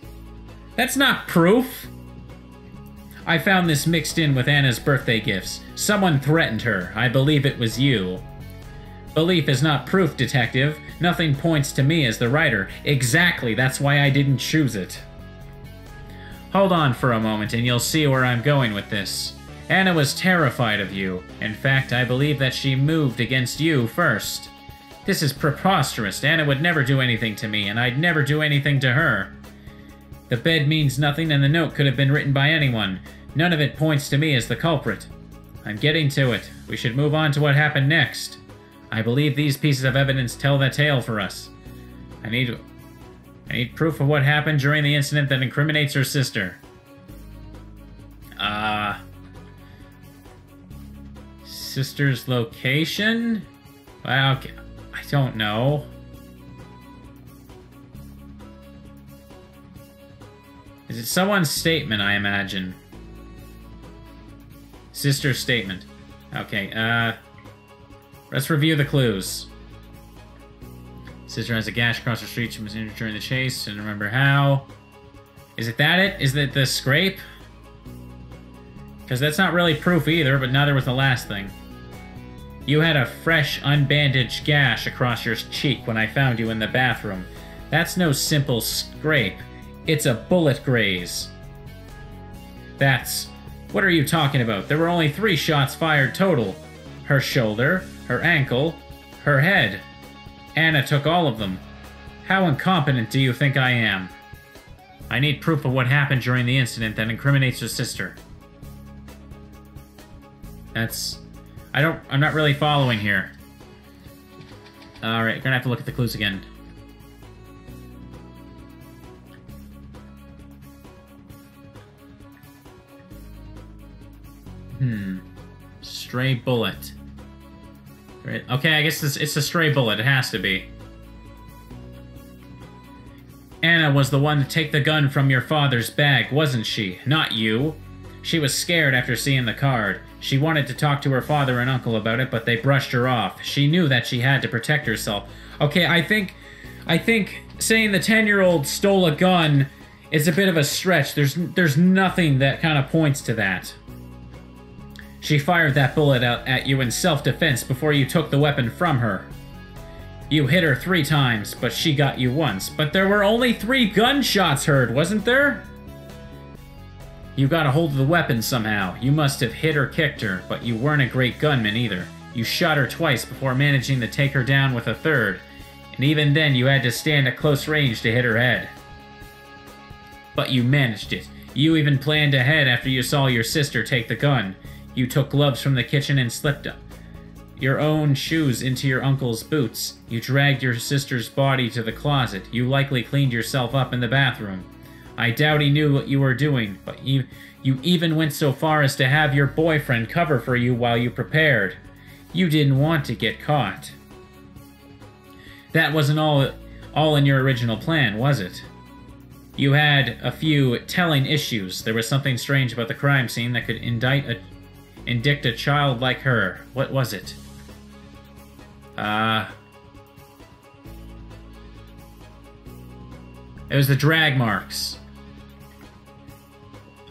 That's not proof. I found this mixed in with Anna's birthday gifts. Someone threatened her. I believe it was you. Belief is not proof, detective. Nothing points to me as the writer. Exactly. That's why I didn't choose it. Hold on for a moment and you'll see where I'm going with this. Anna was terrified of you. In fact, I believe that she moved against you first. This is preposterous. Anna would never do anything to me, and I'd never do anything to her. The bed means nothing, and the note could have been written by anyone. None of it points to me as the culprit. I'm getting to it. We should move on to what happened next. I believe these pieces of evidence tell the tale for us. I need proof of what happened during the incident that incriminates her sister. Sister's location? Well, I don't know. Is it someone's statement, I imagine? Sister's statement. Okay, let's review the clues. Sister has a gash across the street. She was injured during the chase, and remember how. Is it that it? Is it the scrape? Because that's not really proof either, but neither was the last thing. You had a fresh, unbandaged gash across your cheek when I found you in the bathroom. That's no simple scrape. It's a bullet graze. That's... What are you talking about? There were only 3 shots fired total. Her shoulder, her ankle, her head. Anna took all of them. How incompetent do you think I am? I need proof of what happened during the incident that incriminates her sister. That's... I'm not really following here. Alright, you're gonna have to look at the clues again. Stray bullet. Right. Okay, I guess it's a stray bullet. It has to be. Anna was the one to take the gun from your father's bag, wasn't she? Not you. She was scared after seeing the card. She wanted to talk to her father and uncle about it, but they brushed her off. She knew that she had to protect herself. Okay, I think saying the 10-year-old stole a gun is a bit of a stretch. There's nothing that kind of points to that. She fired that bullet out at you in self-defense before you took the weapon from her. You hit her 3 times, but she got you once. But there were only 3 gunshots heard, wasn't there? You got a hold of the weapon somehow. You must have hit or kicked her, but you weren't a great gunman either. You shot her twice before managing to take her down with a 3rd. And even then, you had to stand at close range to hit her head. But you managed it. You even planned ahead after you saw your sister take the gun. You took gloves from the kitchen and slipped your own shoes into your uncle's boots. You dragged your sister's body to the closet. You likely cleaned yourself up in the bathroom. I doubt he knew what you were doing, but you even went so far as to have your boyfriend cover for you while you prepared. You didn't want to get caught. That wasn't all in your original plan, was it? You had a few telling issues. There was something strange about the crime scene that could indict a child like her. What was it? It was the drag marks.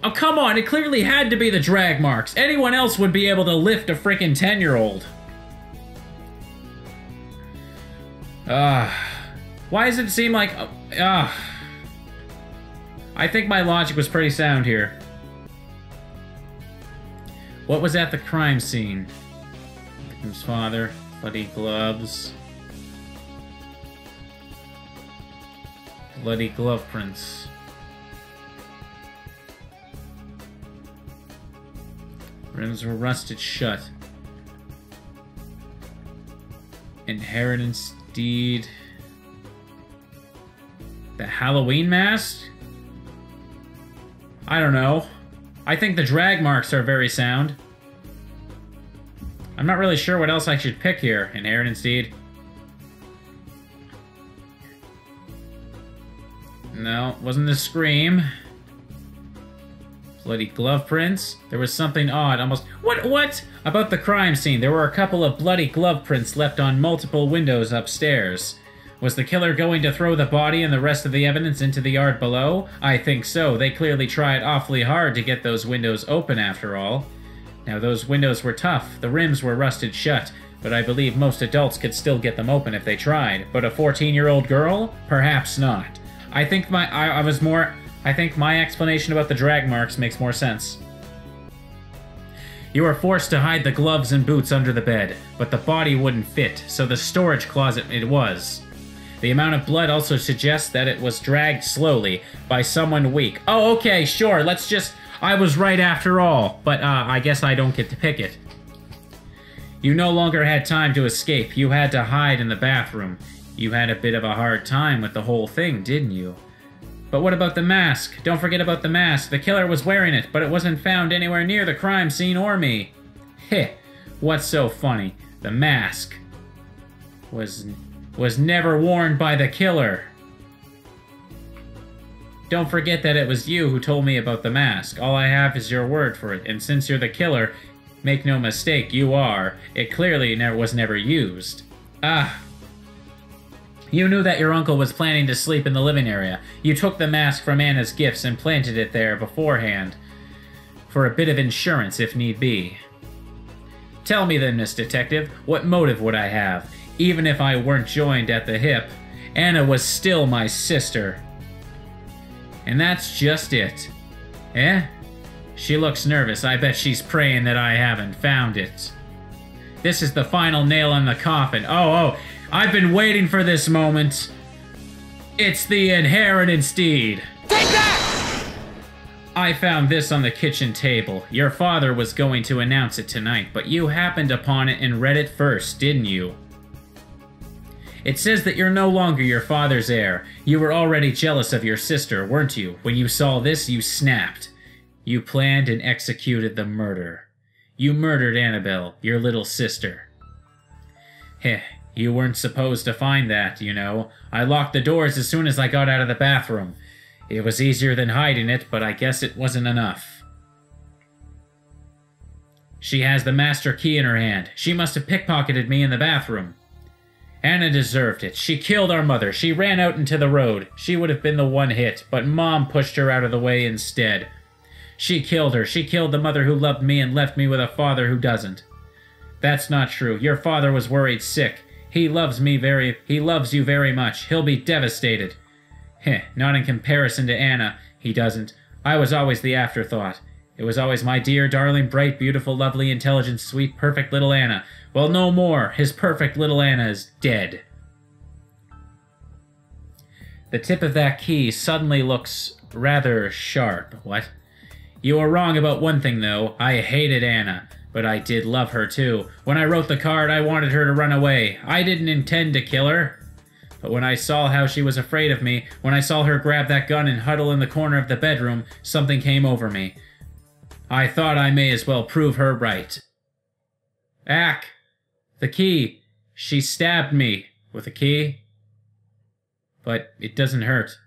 Oh, come on! It clearly had to be the drag marks! Anyone else would be able to lift a frickin' 10-year-old. Why does it seem like... I think my logic was pretty sound here. What was at the crime scene? Victim's father, bloody gloves. Bloody glove prints. Rims were rusted shut. Inheritance deed. The Halloween mask? I don't know. I think the drag marks are very sound. I'm not really sure what else I should pick here. Inheritance deed. No, wasn't the scream. Bloody glove prints. There was something odd, almost... What? About the crime scene, there were a couple of bloody glove prints left on multiple windows upstairs. Was the killer going to throw the body and the rest of the evidence into the yard below? I think so. They clearly tried awfully hard to get those windows open after all. Now, those windows were tough. The rims were rusted shut, but I believe most adults could still get them open if they tried. But a 14-year-old girl? Perhaps not. I think my explanation about the drag marks makes more sense. You were forced to hide the gloves and boots under the bed, but the body wouldn't fit, so the storage closet it was. The amount of blood also suggests that it was dragged slowly by someone weak. Oh, okay, sure, let's just... I was right after all, but I guess I don't get to pick it. You no longer had time to escape. You had to hide in the bathroom. You had a bit of a hard time with the whole thing, didn't you? But what about the mask? Don't forget about the mask. The killer was wearing it, but it wasn't found anywhere near the crime scene or me. Heh, what's so funny? The mask was never worn by the killer. Don't forget that it was you who told me about the mask. All I have is your word for it, and since you're the killer, make no mistake, you are. It clearly was never used. Ah. You knew that your uncle was planning to sleep in the living area. You took the mask from Anna's gifts and planted it there beforehand for a bit of insurance if need be. Tell me then, Miss Detective, what motive would I have? Even if I weren't joined at the hip, Anna was still my sister. And that's just it. Eh? She looks nervous. I bet she's praying that I haven't found it. This is the final nail in the coffin. Oh, I've been waiting for this moment. It's the inheritance deed. Take that! I found this on the kitchen table. Your father was going to announce it tonight, but you happened upon it and read it first, didn't you? It says that you're no longer your father's heir. You were already jealous of your sister, weren't you? When you saw this, you snapped. You planned and executed the murder. You murdered Annabelle, your little sister. Heh. You weren't supposed to find that, you know. I locked the doors as soon as I got out of the bathroom. It was easier than hiding it, but I guess it wasn't enough. She has the master key in her hand. She must have pickpocketed me in the bathroom. Anna deserved it. She killed our mother. She ran out into the road. She would have been the one hit, but Mom pushed her out of the way instead. She killed her. She killed the mother who loved me and left me with a father who doesn't. That's not true. Your father was worried sick. He loves you very much. He'll be devastated. Heh, not in comparison to Anna. He doesn't. I was always the afterthought. It was always my dear, darling, bright, beautiful, lovely, intelligent, sweet, perfect little Anna. Well, no more. His perfect little Anna is dead. The tip of that key suddenly looks rather sharp. What? You were wrong about one thing, though. I hated Anna. But I did love her too. When I wrote the card, I wanted her to run away. I didn't intend to kill her. But when I saw how she was afraid of me, when I saw her grab that gun and huddle in the corner of the bedroom, something came over me. I thought I may as well prove her right. Ack! The key! She stabbed me with a key. But it doesn't hurt.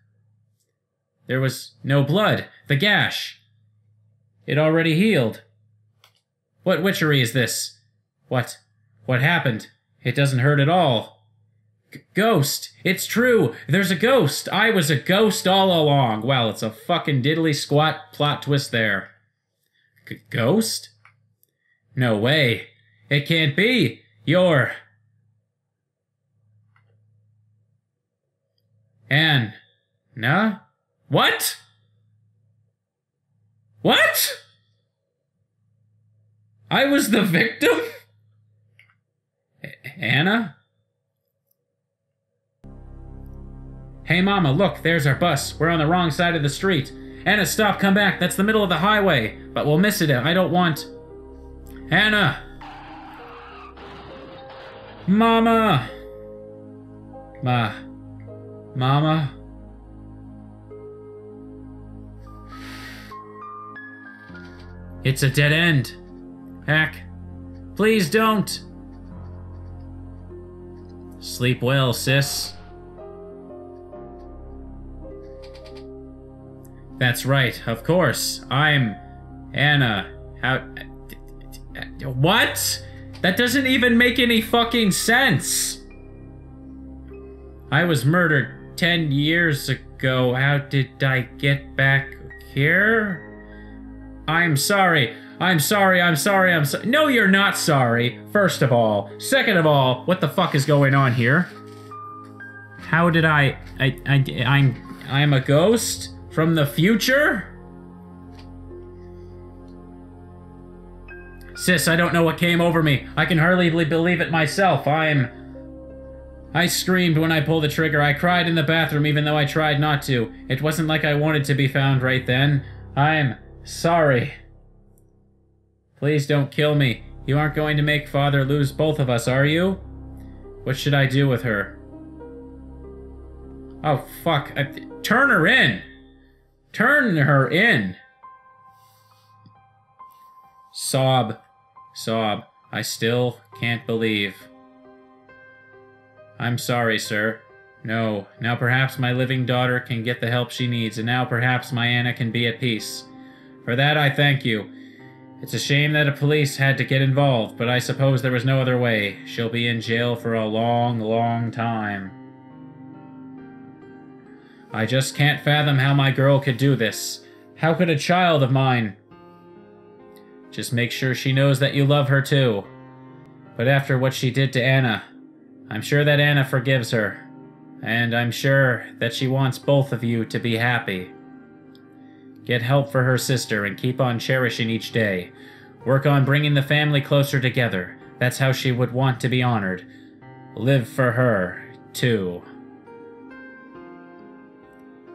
There was no blood. The gash. It already healed. What witchery is this? What happened? It doesn't hurt at all. Ghost! It's true! There's a ghost! I was a ghost all along! Well, it's a fucking diddly squat plot twist there. Ghost? No way. It can't be! You're... Anne... Nah? What?! What?! I was the victim? Anna? Hey Mama, look, there's our bus. We're on the wrong side of the street. Anna, stop, come back. That's the middle of the highway. But we'll miss it. I don't want... Anna! Mama! Mama? It's a dead end. Heck, please don't. Sleep well, sis. That's right, of course. I'm Anna. How... What? That doesn't even make any fucking sense. I was murdered 10 years ago. How did I get back here? I'm sorry. I'm sorry. No, you're not sorry, first of all. Second of all, what the fuck is going on here? How did I'm a ghost from the future? Sis, I don't know what came over me. I can hardly believe it myself. I screamed when I pulled the trigger. I cried in the bathroom even though I tried not to. It wasn't like I wanted to be found right then. I'm sorry. Please don't kill me. You aren't going to make Father lose both of us, are you? What should I do with her? Oh, fuck. Turn her in! Turn her in! Sob. Sob. I still can't believe. I'm sorry, sir. No. Now perhaps my living daughter can get the help she needs, and now perhaps my Anna can be at peace. For that, I thank you. It's a shame that the police had to get involved, but I suppose there was no other way. She'll be in jail for a long, long time. I just can't fathom how my girl could do this. How could a child of mine... Just make sure she knows that you love her too. But after what she did to Anna, I'm sure that Anna forgives her. And I'm sure that she wants both of you to be happy. Get help for her sister and keep on cherishing each day. Work on bringing the family closer together. That's how she would want to be honored. Live for her, too.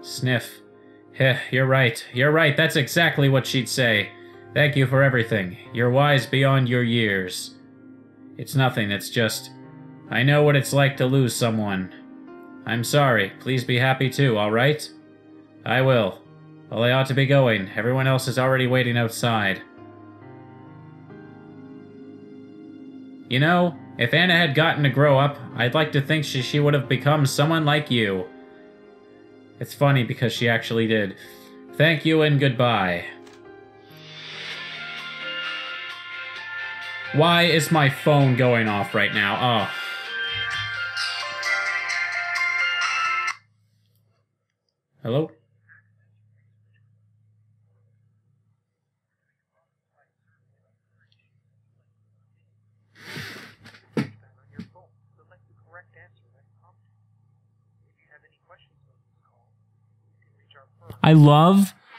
Sniff. Heh, you're right. You're right. That's exactly what she'd say. Thank you for everything. You're wise beyond your years. It's nothing, it's just... I know what it's like to lose someone. I'm sorry. Please be happy too, alright? I will. Well, I ought to be going. Everyone else is already waiting outside. You know, if Anna had gotten to grow up, I'd like to think she would have become someone like you. It's funny because she actually did. Thank you and goodbye. Why is my phone going off right now? Oh. Hello?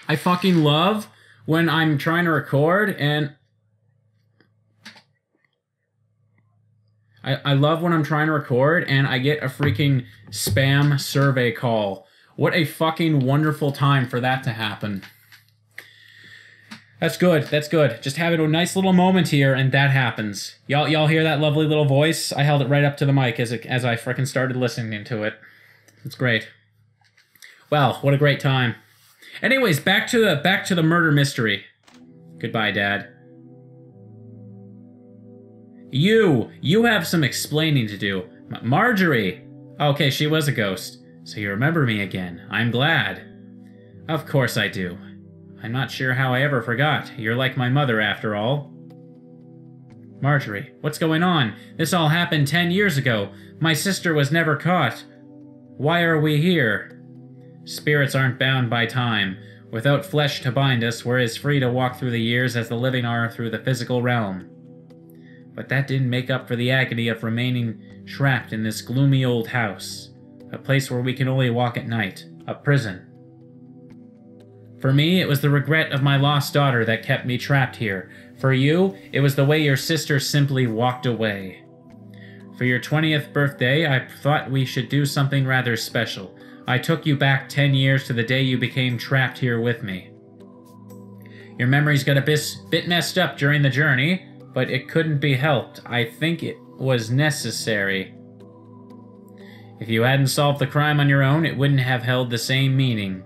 I fucking love when I'm trying to record and... I love when I'm trying to record and I get a freaking spam survey call. What a fucking wonderful time for that to happen. That's good. That's good. Just having a nice little moment here and that happens. Y'all hear that lovely little voice? I held it right up to the mic as I freaking started listening to it. It's great. Well, what a great time. Anyways, back to the murder mystery. Goodbye, Dad. You have some explaining to do. Marjorie! Okay, she was a ghost. So you remember me again. I'm glad. Of course I do. I'm not sure how I ever forgot. You're like my mother, after all. Marjorie, what's going on? This all happened 10 years ago. My sister was never caught. Why are we here? Spirits aren't bound by time. Without flesh to bind us, we're as free to walk through the years as the living are through the physical realm. But that didn't make up for the agony of remaining trapped in this gloomy old house. A place where we can only walk at night. A prison. For me, it was the regret of my lost daughter that kept me trapped here. For you, it was the way your sister simply walked away. For your 20th birthday, I thought we should do something rather special. I took you back 10 years to the day you became trapped here with me. Your memories got a bit messed up during the journey, but it couldn't be helped. I think it was necessary. If you hadn't solved the crime on your own, it wouldn't have held the same meaning.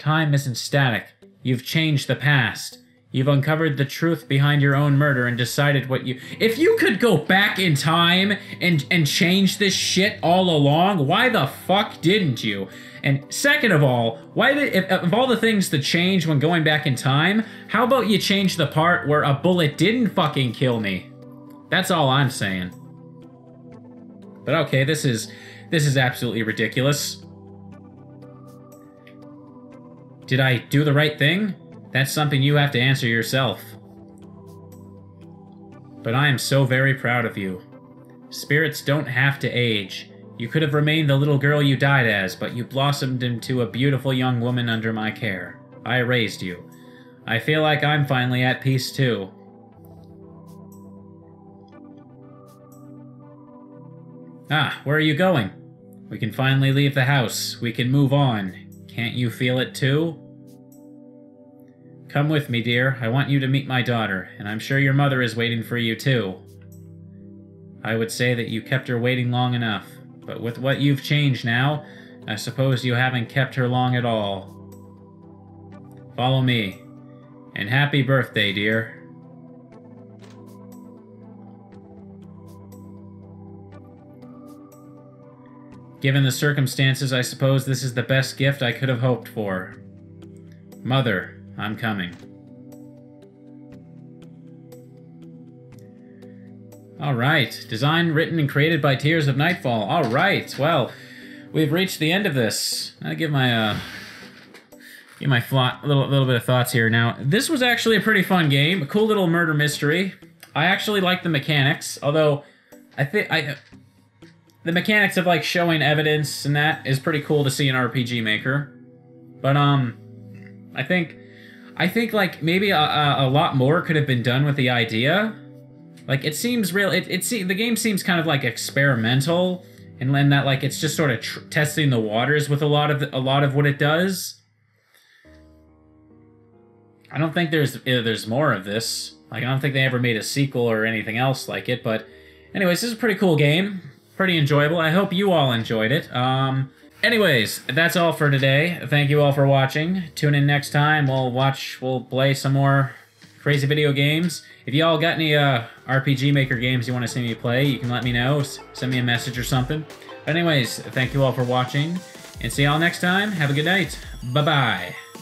Time isn't static. You've changed the past. You've uncovered the truth behind your own murder and decided what you... If you could go back in time and change this shit all along, why the fuck didn't you? And second of all, why did... Of all the things to change when going back in time, how about you change the part where a bullet didn't fucking kill me? That's all I'm saying. But okay, this is absolutely ridiculous. Did I do the right thing? That's something you have to answer yourself. But I am so very proud of you. Spirits don't have to age. You could have remained the little girl you died as, but you blossomed into a beautiful young woman under my care. I raised you. I feel like I'm finally at peace too. Ah, where are you going? We can finally leave the house. We can move on. Can't you feel it too? Come with me, dear. I want you to meet my daughter, and I'm sure your mother is waiting for you too. I would say that you kept her waiting long enough, but with what you've changed now, I suppose you haven't kept her long at all. Follow me. And happy birthday, dear. Given the circumstances, I suppose this is the best gift I could have hoped for. Mother, I'm coming. Alright, designed, written, and created by Tears of Nightfall. Alright, well, we've reached the end of this. I'll give my, little bit of thoughts here. Now, this was actually a pretty fun game. A cool little murder mystery. I actually like the mechanics, although I think the mechanics of, like, showing evidence and that is pretty cool to see in RPG Maker. But, I think like, maybe a lot more could have been done with the idea. Like, it seems real, the game seems kind of, like, experimental, and then that, like, it's just sort of testing the waters with a lot of what it does. I don't think there's more of this. Like, I don't think they ever made a sequel or anything else like it, but anyways, this is a pretty cool game. Pretty enjoyable. I hope you all enjoyed it. Anyways, that's all for today. Thank you all for watching. Tune in next time. We'll play some more crazy video games. If y'all got any RPG Maker games you want to see me play, you can let me know. Send me a message or something. But anyways, thank you all for watching, and see y'all next time. Have a good night. Bye-bye.